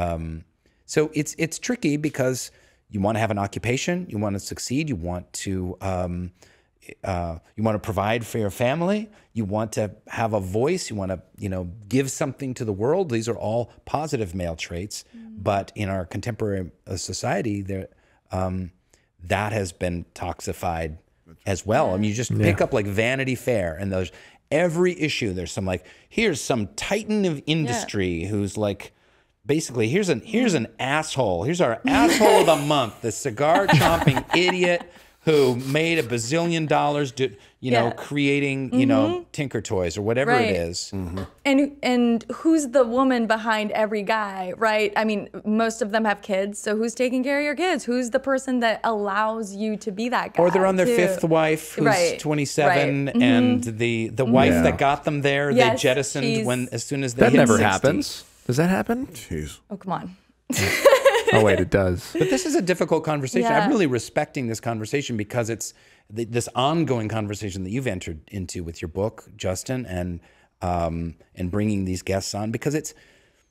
So it's tricky because you want to have an occupation, you want to succeed, you want to you want to provide for your family, you want to have a voice, you want to, you know, give something to the world. These are all positive male traits, but in our contemporary society, that has been toxified as well. I mean, you just pick up like Vanity Fair, and every issue, there's some like, here's some titan of industry who's like basically, here's an asshole. Here's our asshole of the month, the cigar chomping idiot who made $1 bazillion, creating, Tinker Toys or whatever it is. Mm-hmm. And who's the woman behind every guy, right? I mean, most of them have kids, so who's taking care of your kids? Who's the person that allows you to be that guy? Or they're on their fifth wife, who's 27, and the wife that got them there, they jettisoned as soon as they hit 60. That never happens. Does that happen? Jeez. Oh, come on. Oh, wait, it does. But this is a difficult conversation. Yeah. I'm really respecting this conversation because it's this ongoing conversation that you've entered into with your book, Justin, and bringing these guests on, because it's,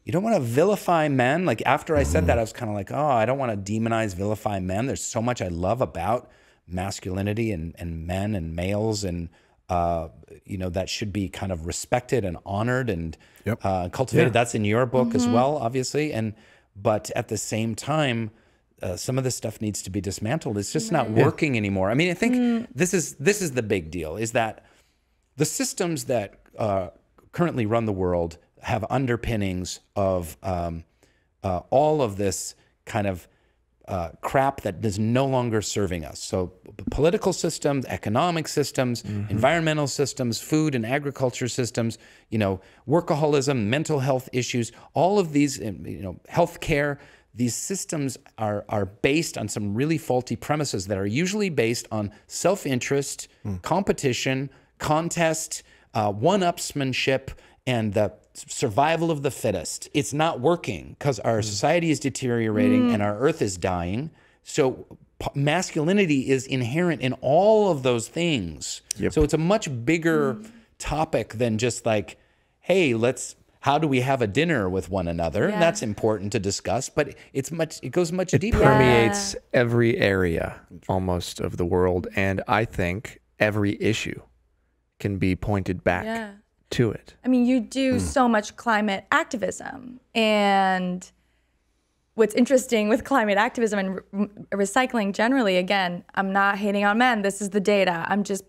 you don't want to vilify men. Like, after I said that, I was kind of like, oh, I don't want to demonize, vilify men. There's so much I love about masculinity and men and males, and that should be kind of respected and honored and cultivated. Yeah. That's in your book as well, obviously. But at the same time, some of this stuff needs to be dismantled. It's just not working anymore. I mean, I think this is the big deal, is that the systems that currently run the world have underpinnings of all of this kind of crap that is no longer serving us. So political systems, economic systems, environmental systems, food and agriculture systems, workaholism, mental health issues, all of these, healthcare, these systems are based on some really faulty premises that are usually based on self-interest, competition, contest, one-upsmanship, and the survival of the fittest. It's not working because our society is deteriorating and our earth is dying. So masculinity is inherent in all of those things. Yep. So it's a much bigger topic than just like, hey, how do we have a dinner with one another? Yeah. That's important to discuss, but it goes much deeper. It permeates every area almost of the world. And I think every issue can be pointed back to it. I mean, you do so much climate activism, and what's interesting with climate activism and recycling generally, again, I'm not hating on men, this is the data, I'm just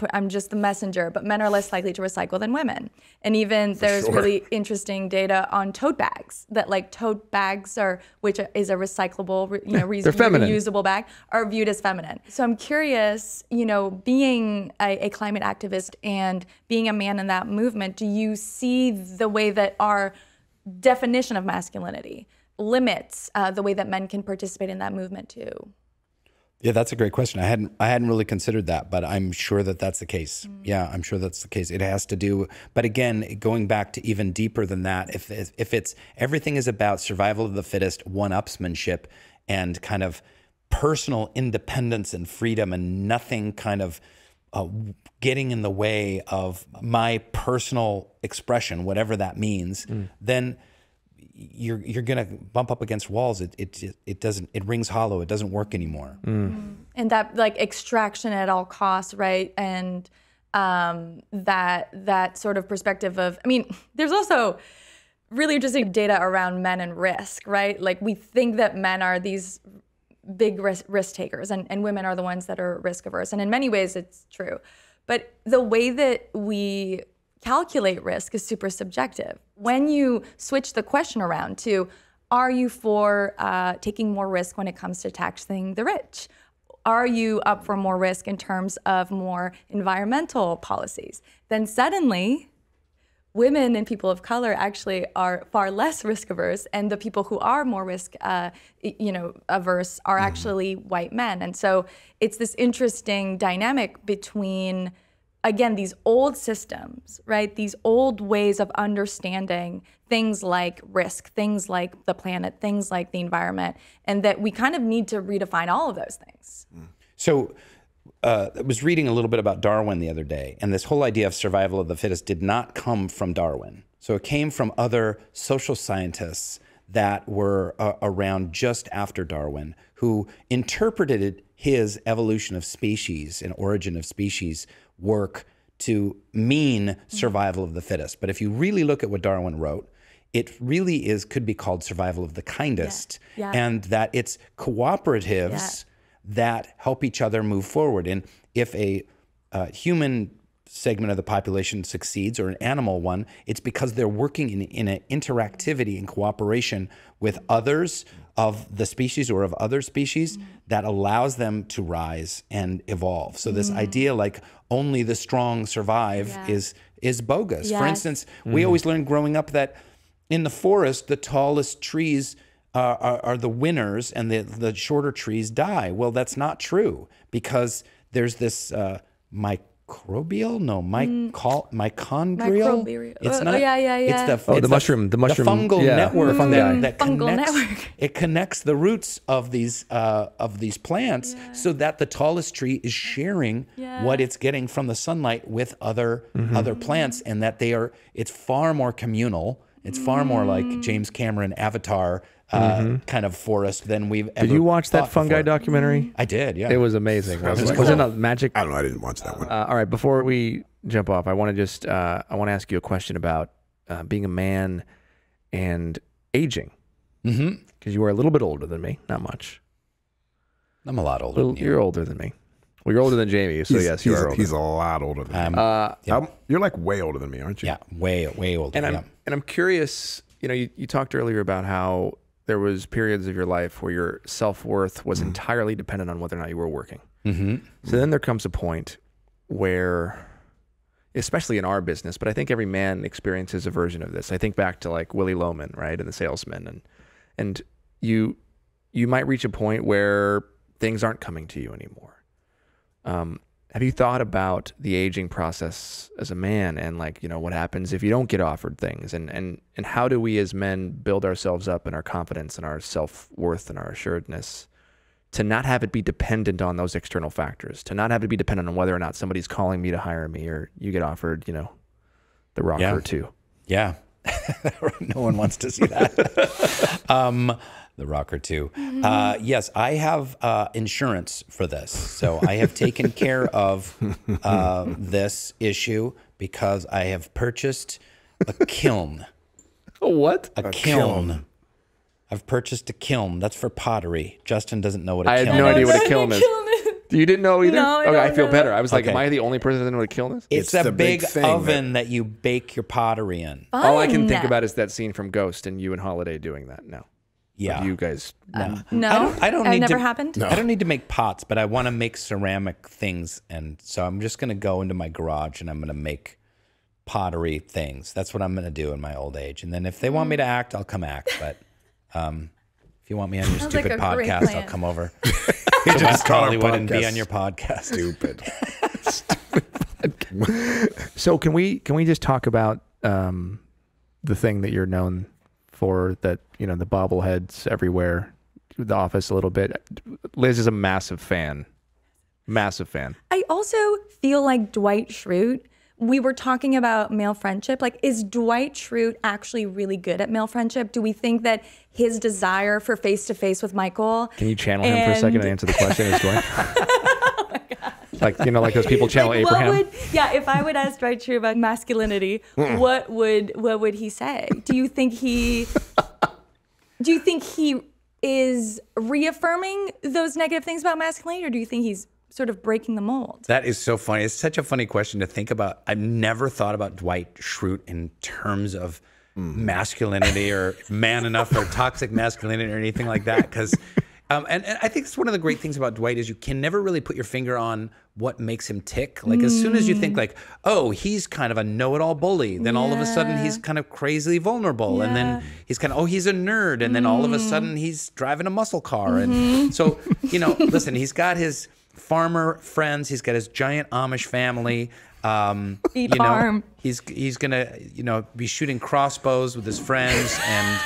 the messenger, but men are less likely to recycle than women. And even there's really interesting data on tote bags, that like tote bags are, which is a recyclable, reusable bag, are viewed as feminine. So I'm curious, being a climate activist and being a man in that movement, do you see the way that our definition of masculinity limits the way that men can participate in that movement too? Yeah, that's a great question. I hadn't really considered that, but I'm sure that that's the case. Yeah, I'm sure that's the case. It has to do, but again, going back to even deeper than that, if it's everything is about survival of the fittest, one-upsmanship, and kind of personal independence and freedom, and nothing kind of getting in the way of my personal expression, whatever that means, then you're gonna bump up against walls. It rings hollow. It doesn't work anymore. And that like extraction at all costs, right? And that sort of perspective of, I mean, there's also really interesting data around men and risk, right? Like, we think that men are these big risk takers, and women are the ones that are risk averse. And in many ways, it's true. But the way that we calculate risk is super subjective. When you switch the question around to, are you for taking more risk when it comes to taxing the rich? Are you up for more risk in terms of more environmental policies? Then suddenly, women and people of color actually are far less risk averse, and the people who are more risk averse are actually white men. And so it's this interesting dynamic between, again, these old systems, right? These old ways of understanding things like risk, things like the planet, things like the environment, and that we kind of need to redefine all of those things. So I was reading a little bit about Darwin the other day, and this whole idea of survival of the fittest did not come from Darwin. So it came from other social scientists that were around just after Darwin, who interpreted his evolution of species and origin of species work to mean survival of the fittest. But if you really look at what Darwin wrote, it really could be called survival of the kindest, and that it's cooperatives that help each other move forward. And if a human segment of the population succeeds, or an animal one, it's because they're working in an interactivity and cooperation with others of the species or of other species that allows them to rise and evolve. So this idea like only the strong survive is bogus. Yes. For instance, we always learned growing up that in the forest, the tallest trees are the winners and the shorter trees die. Well, that's not true, because there's this microbial, it's not, it's the, fungal network. It connects the roots of these plants so that the tallest tree is sharing what it's getting from the sunlight with other, other plants, and that they are, it's far more communal. It's far more like James Cameron Avatar kind of forest than we've ever. Did you watch that fungi documentary? I did, yeah. It was amazing. Was it a magic? I don't know, I didn't watch that one. All right, before we jump off, I want to just I want to ask you a question about being a man and aging. Because you are a little bit older than me, not much. I'm a lot older than you. You're older than me. Well, you're older than Jamey, so yes, you are older. He's a lot older than me. You're like way older than me, aren't you? Yeah, way older. And I'm curious, you know, you talked earlier about how there was periods of your life where your self-worth was entirely dependent on whether or not you were working. So then there comes a point where, especially in our business, but I think every man experiences a version of this. I think back to like Willy Loman, right, and the salesman, and you might reach a point where things aren't coming to you anymore. Have you thought about the aging process as a man, and like, you know, what happens if you don't get offered things, and how do we as men build ourselves up in our confidence and our self-worth and our assuredness to not have it be dependent on those external factors, to not have it be dependent on whether or not somebody's calling me to hire me, or you get offered, you know, the rocker or two. Yeah. No one wants to see that. The rocker too. Yes, I have insurance for this. So I have taken care of this issue because I have purchased a kiln. A what? A kiln. I've purchased a kiln. That's for pottery. Justin doesn't know what a kiln is. I have no idea what a kiln is. You didn't know either? No, okay, I feel better. I was like, am I the only person that doesn't know what a kiln is? It's a big oven that you bake your pottery in. Fun. All I can think about is that scene from Ghost and you and Holiday doing that now. Yeah, you guys. No, I don't need to make pots, but I want to make ceramic things, and so I'm just going to go into my garage and I'm going to make pottery things. That's what I'm going to do in my old age. And then if they want me to act, I'll come act. But if you want me on your stupid podcast, I'll come over. You just probably wouldn't be on your podcast. Stupid. Stupid podcast. So can we just talk about the thing that you're known for, that, you know, the bobbleheads everywhere, The Office a little bit. Liz is a massive fan. Massive fan. I also feel like Dwight Schrute, we were talking about male friendship. Like, is Dwight Schrute actually really good at male friendship? Do we think that his desire for face-to-face with Michael... Can you channel him for a second and answer the question? Is Dwight? Oh my God. Like, you know, like those people channel like Abraham. If I would ask Dwight Schrute about masculinity, what would he say? Do you think he is reaffirming those negative things about masculinity, or do you think he's sort of breaking the mold? That is so funny. It's such a funny question to think about. I've never thought about Dwight Schrute in terms of masculinity or man enough or toxic masculinity or anything like that, because and I think it's one of the great things about Dwight is you can never really put your finger on what makes him tick. Like, as soon as you think like, oh, he's kind of a know-it-all bully, then all of a sudden he's kind of crazily vulnerable, and then he's kind of, oh, he's a nerd, and then all of a sudden he's driving a muscle car. And so, you know, listen, he's got his farmer friends, he's got his giant Amish family. You know, he's gonna, you know, be shooting crossbows with his friends and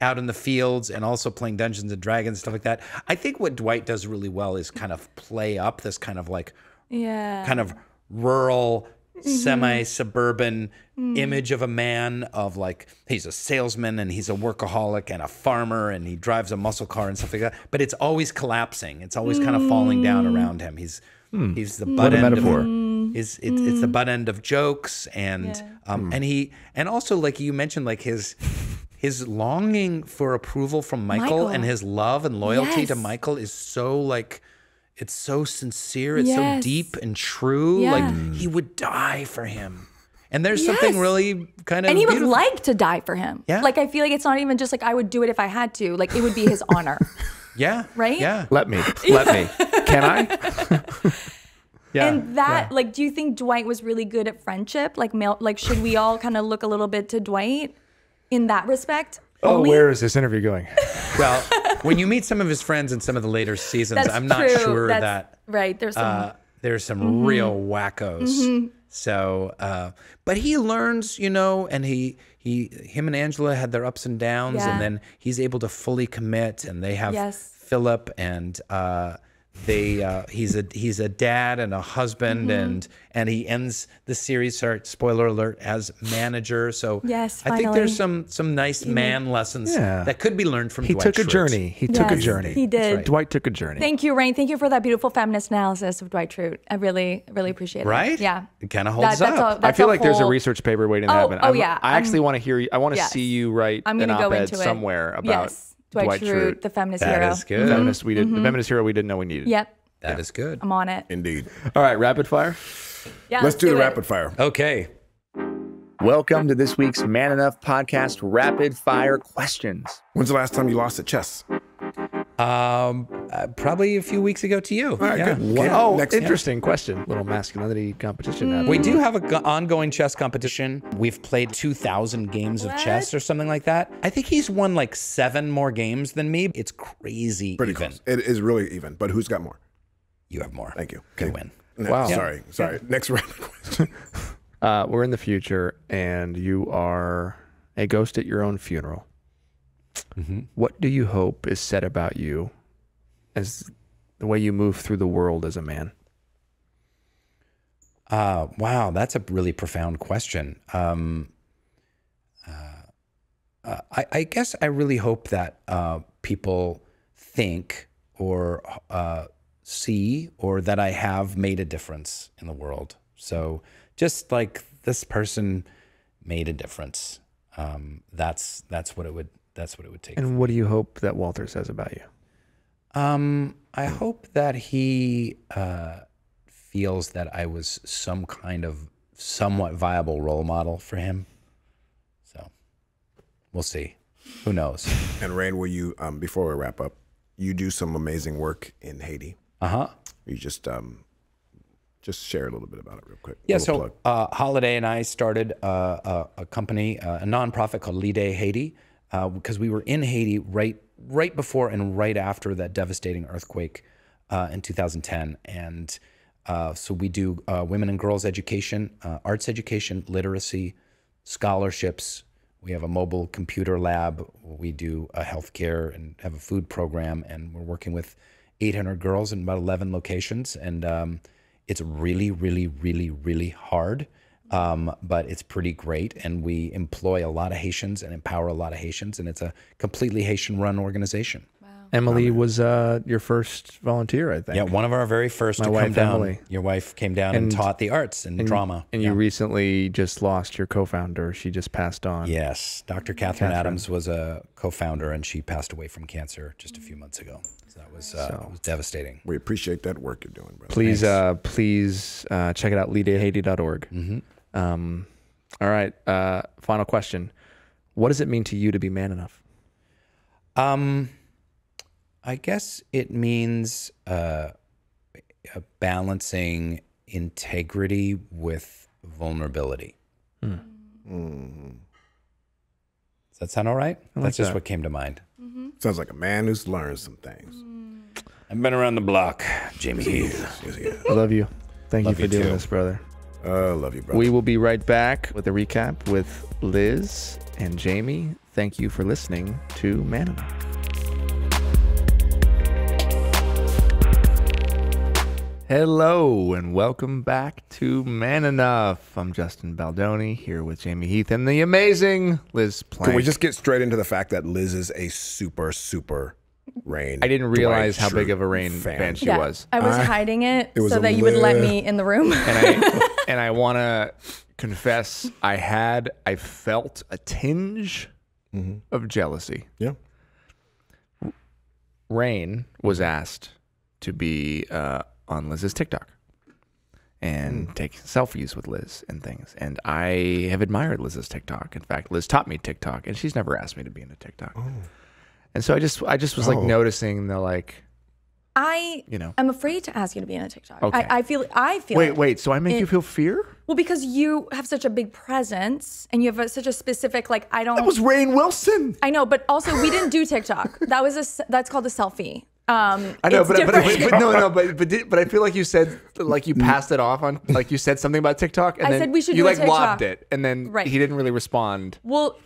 out in the fields, and also playing Dungeons and Dragons, stuff like that. I think what Dwight does really well is kind of play up this kind of like, kind of rural, semi-suburban image of a man, of like, he's a salesman and he's a workaholic and a farmer and he drives a muscle car and stuff like that. But it's always collapsing. It's always kind of falling down around him. He's the butt end of it's the butt end of jokes, and and also, like you mentioned, like his longing for approval from Michael, and his love and loyalty to Michael is so like, it's so sincere, it's yes. so deep and true. Yeah. Like he would die for him. And there's yes. something really kind of and he beautiful. Would like to die for him. Yeah. Like I feel like it's not even just like I would do it if I had to. Like it would be his honor. Yeah. Right? Yeah. Let me. Can I? Yeah. And that, yeah. like, do you think Dwight was really good at friendship? Like, should we all kind of look a little bit to Dwight in that respect? Oh, where is this interview going? Well, when you meet some of his friends in some of the later seasons, that's I'm not true. Sure that's, that. Right. There's some mm-hmm. real wackos. Mm-hmm. So, but he learns, you know, and him and Angela had their ups and downs, yeah. and then he's able to fully commit, and they have yes. Philip and, he's a dad and a husband, mm-hmm. and he ends the series, sorry, spoiler alert, as manager. So yes, I think there's some nice man lessons yeah. that could be learned from Dwight Schrute. He took a journey. He did. Right. Dwight took a journey. Thank you, Rainn. Thank you for that beautiful feminist analysis of Dwight Schrute. I really, really appreciate it. Right? Yeah. It kind of holds up. I feel like there's a research paper waiting to happen. I actually want to hear you. I want to yes. see you write an op-ed somewhere about yes. Dwight Schrute, the feminist hero. That is good. Mm-hmm. The feminist hero we didn't know we needed. Yep. That is good. I'm on it. Indeed. All right, rapid fire. Yeah, let's do the rapid fire. Okay. Welcome to this week's Man Enough Podcast rapid fire questions. When's the last time you lost at chess? Probably a few weeks ago to you. All right, yeah. good. Okay. Oh, interesting question. Little masculinity competition. We do have an ongoing chess competition. We've played 2,000 games of chess or something like that. I think he's won like 7 more games than me. It's crazy. Pretty even. Close. It is really even. But who's got more? You have more. Thank you. Okay. Good win. No, wow. Yeah. Sorry. Yeah. Next round question. We're in the future, and you are a ghost at your own funeral. Mm-hmm. What do you hope is said about you as the way you move through the world as a man? Wow, that's a really profound question. I guess I really hope that people think or see or that I have made a difference in the world. So just like this person made a difference. That's what it would take. And what do you hope that Walter says about you? I hope that he feels that I was some kind of somewhat viable role model for him. So we'll see. Who knows? And Rainn, will you, before we wrap up, you do some amazing work in Haiti. Uh-huh. You just share a little bit about it real quick. Yeah, so Holiday and I started a company, a nonprofit called Lidé Haiti, because we were in Haiti right before and right after that devastating earthquake in 2010. And so we do women and girls education, arts education, literacy, scholarships. We have a mobile computer lab. We do healthcare and have a food program. And we're working with 800 girls in about 11 locations. And it's really, really, really, really hard. But it's pretty great, and we employ a lot of Haitians and empower a lot of Haitians, and it's a completely Haitian-run organization. Wow. Emily was your first volunteer, I think. Yeah, one of our very first Emily. Your wife came down and taught the arts and drama. And yeah. you recently just lost your co-founder. She just passed on. Yes, Dr. Catherine Adams was a co-founder, and she passed away from cancer just a few months ago. That was devastating. We appreciate that work you're doing, brother. Please, please check it out, LidéHaiti.org. Mm-hmm. All right, final question. What does it mean to you to be man enough? I guess it means balancing integrity with vulnerability. Mm. Mm. Does that sound all right? That's just what came to mind. Mm-hmm. Sounds like a man who's learned some things. I've been around the block, Jamey Heath. Love you. Thank you for doing this, brother. Love you, brother. We will be right back with a recap with Liz and Jamey. Thank you for listening to Man Enough. Hello and welcome back to Man Enough. I'm Justin Baldoni here with Jamey Heath and the amazing Liz Plank. Can we just get straight into the fact that Liz is a super, super Rainn? I didn't realize how big of a Rainn fan she was. I was hiding it so that you would let me in the room. And I want to confess, I felt a tinge of jealousy. Yeah. Rainn was asked to be on Liz's TikTok and take selfies with Liz and things. And I have admired Liz's TikTok. In fact, Liz taught me TikTok, and she's never asked me to be in a TikTok. Oh. And so I just was like noticing the I'm afraid to ask you to be in a TikTok. Okay. I feel. Wait. So I make you feel fear? Well, because you have such a big presence and you have such a specific That was Rainn Wilson. I know, but also we didn't do TikTok. That's called a selfie. I know, but I feel like you said you passed it off on you said something about TikTok and I said we should do TikTok. You lobbed it and then he didn't really respond. Well,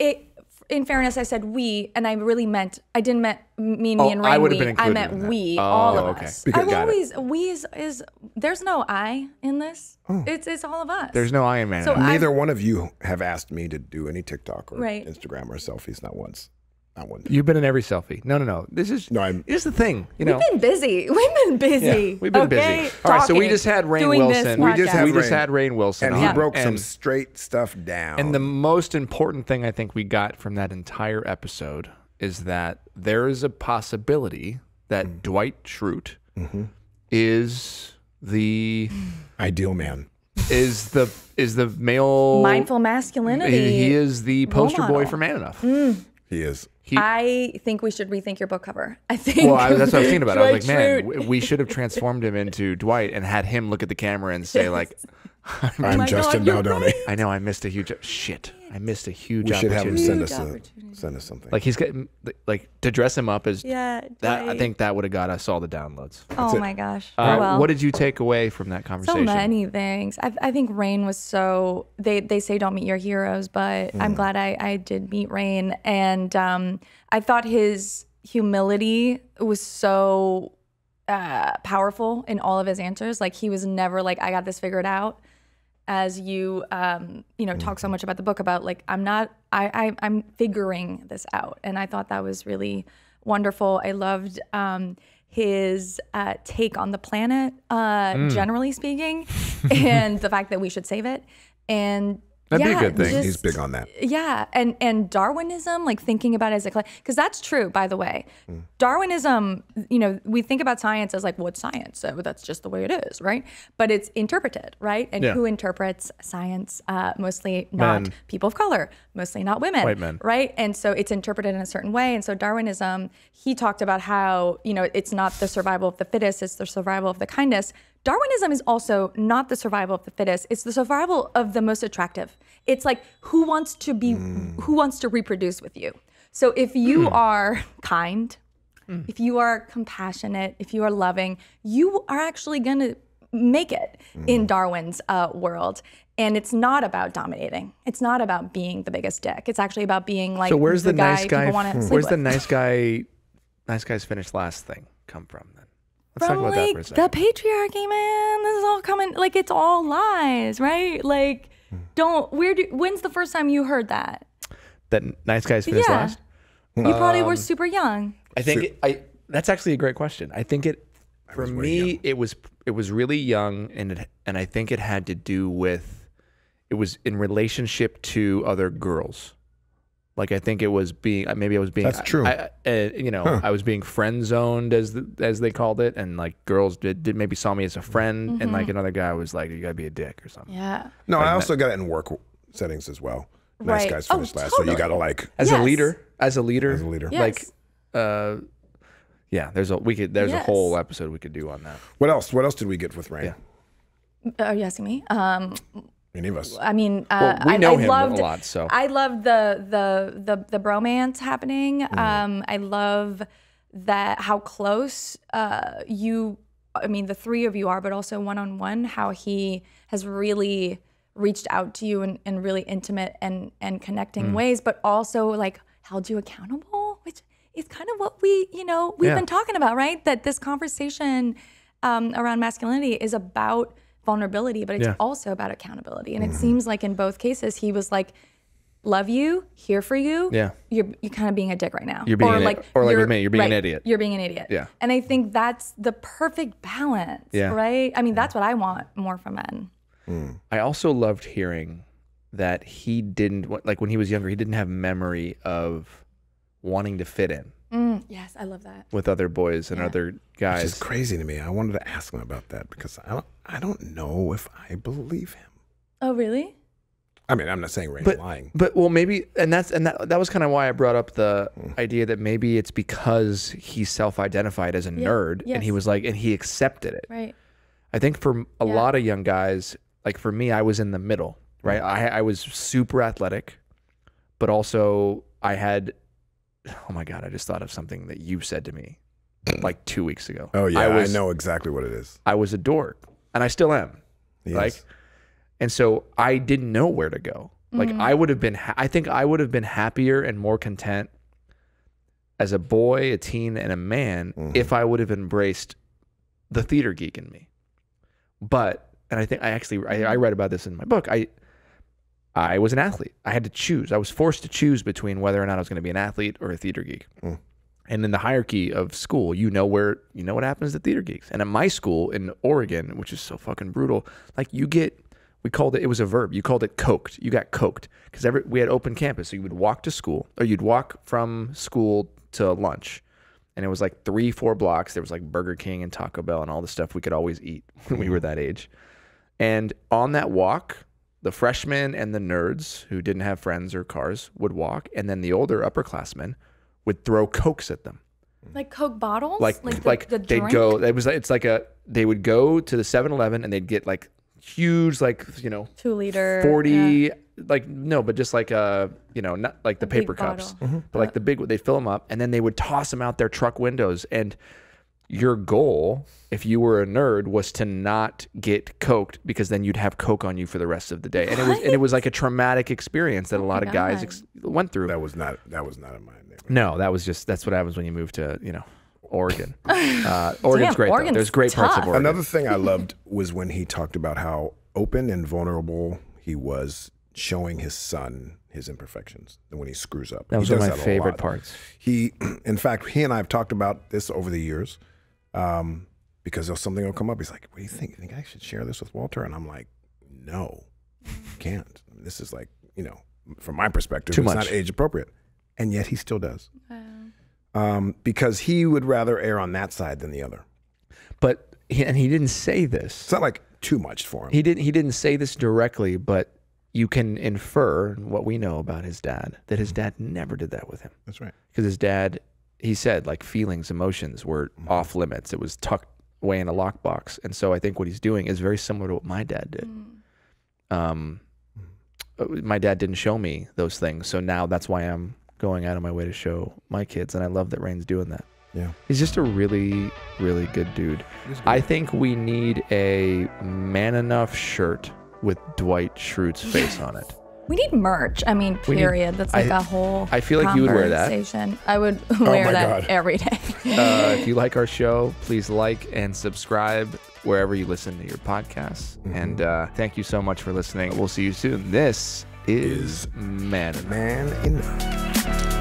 in fairness, I said we, and I really meant me and Rainn. I meant we, all of us. I've always we is there's no I in this. Oh. It's all of us. There's no I in Man. So neither one of you have asked me to do any TikTok or Instagram or selfies, not once. Not one. You've been in every selfie. No. This is the thing. We've been busy. Yeah, we've been busy. All right, so we just had Rainn Wilson. We just had Rainn Wilson, and he broke some straight stuff down. And the most important thing I think we got from that entire episode is that there is a possibility that Dwight Schrute is the ideal man. Is the male mindful masculinity? He is the poster boy for Man Enough. He is. I think we should rethink your book cover. That's what I was thinking about. I was like, man, we should have transformed him into Dwight and had him look at the camera and say, I'm Justin Baldoni. I know I missed a huge shit. I missed a huge opportunity. We should have him send us something. He's got to dress him up as that. I think that would have got us all the downloads. Oh my gosh! What did you take away from that conversation? So many things. I think Rainn was so. They say don't meet your heroes, but I'm glad I did meet Rainn, and I thought his humility was so powerful in all of his answers. He was never I got this figured out. As you talk so much about the book about I'm figuring this out, and I thought that was really wonderful. I loved his take on the planet, generally speaking, and the fact that we should save it. And that'd be a good thing. He's big on that. Yeah, and Darwinism, thinking about it as a class, because that's true, by the way. Darwinism, we think about science as what's science? So that's just the way it is, right? But it's interpreted, right? And who interprets science? Mostly not men. People of color, mostly not women, white men, right? And so it's interpreted in a certain way. And so Darwinism, he talked about how it's not the survival of the fittest; it's the survival of the kindest. Darwinism is also not the survival of the fittest. It's the survival of the most attractive. It's who wants to reproduce with you. So if you are kind, if you are compassionate, if you are loving, you are actually going to make it in Darwin's world. And it's not about dominating. It's not about being the biggest dick. It's actually about being so where's the nice guy where's the nice guys finish last thing come from? Let's talk about that for a second. The patriarchy, man, this is all coming. It's all lies, right? When's the first time you heard that? That nice guys finish last? You probably were super young. I think that's actually a great question. I think for me, it was really young, and I think it had to do with, it was in relationship to other girls. I think it was maybe I was being that's true. I was being friend zoned as they called it, and girls did maybe saw me as a friend, and another guy was you gotta be a dick or something. Yeah. No, I also got it in work settings as well. Nice guys finish last, so you gotta as a leader, yes. There's a whole episode we could do on that. What else did we get with Rainn? Yeah. Are you asking me? Any of us. I mean, I loved a lot. So I loved the bromance happening. I love that how close the three of you are, but also one-on-one. How he has really reached out to you in really intimate and connecting ways, but also held you accountable, which is kind of what we've been talking about, right? That this conversation around masculinity is about vulnerability, but it's also about accountability. And it seems in both cases, he was love you, here for you. Yeah. You're kind of being a dick right now. You're being with me, you're being an idiot. You're being an idiot. Yeah. And I think that's the perfect balance, right? I mean, that's what I want more from men. I also loved hearing that he didn't, when he was younger, he didn't have memory of wanting to fit in. Yes, I love that. With other boys and other guys. It's crazy to me. I wanted to ask him about that because I don't know if I believe him. Oh, really? I mean, I'm not saying Rainn's lying. But well, maybe, and that was kind of why I brought up the idea that maybe it's because he self-identified as a nerd and he was like, and he accepted it. Right. I think for a lot of young guys, like for me, I was in the middle, right? I was super athletic, but also I had, oh my God, I just thought of something that you said to me like 2 weeks ago. Oh yeah, I know exactly what it is. I was a dork and I still am. Yes. Like, and so I didn't know where to go. Like I would have been, I think I would have been happier and more content as a boy, a teen, and a man if I would have embraced the theater geek in me. But, and I think I actually, I read about this in my book. I was an athlete. I had to choose. I was forced to choose between whether or not I was going to be an athlete or a theater geek. And in the hierarchy of school, you know what happens to theater geeks. And at my school in Oregon, which is so fucking brutal, like you get, we called it, it was a verb. You called it coked. You got coked because we had open campus. So you would walk to school, or you'd walk from school to lunch. And it was like 3-4 blocks. There was like Burger King and Taco Bell and all the stuff we could always eat when we were that age. And on that walk, the freshmen and the nerds who didn't have friends or cars would walk, and then the older upperclassmen would throw Cokes at them, like Coke bottles. They would go to the 7-Eleven and they'd get like huge, like, you know, 2-liter 40, like no, but just like you know, not like the paper cups, but like the big. They'd fill them up and then they would toss them out their truck windows. And your goal, if you were a nerd, was to not get coked, because then you'd have coke on you for the rest of the day. And it was like a traumatic experience that a lot of guys went through. That was not in my neighborhood. No, that was just, that's what happens when you move to, you know, Oregon. Oregon's great. Oregon's There's great parts of Oregon. Another thing I loved was when he talked about how open and vulnerable he was, showing his son his imperfections and when he screws up. That was one of my favorite parts. He, in fact, he and I have talked about this over the years. Because something will come up. He's like, what do you think? You think I should share this with Walter? And I'm like, no, you can't. I mean, this is like, you know, from my perspective, it's not age appropriate. And yet he still does. Because he would rather err on that side than the other. But, and he didn't say this. It's not like too much for him. He didn't say this directly, but you can infer what we know about his dad, that his dad never did that with him. That's right. Because his dad, he said, like, feelings, emotions were off limits. It was tucked away in a lockbox. And so I think what he's doing is very similar to what my dad did. My dad didn't show me those things. So now that's why I'm going out of my way to show my kids. And I love that Rainn's doing that. Yeah, he's just a really, really good dude. I think we need a Man Enough shirt with Dwight Schrute's face on it. We need merch. I mean, period. That's like a whole conversation. I feel like you would wear that. I would wear that every day. If you like our show, please like and subscribe wherever you listen to your podcasts. And thank you so much for listening. We'll see you soon. This is Man Enough.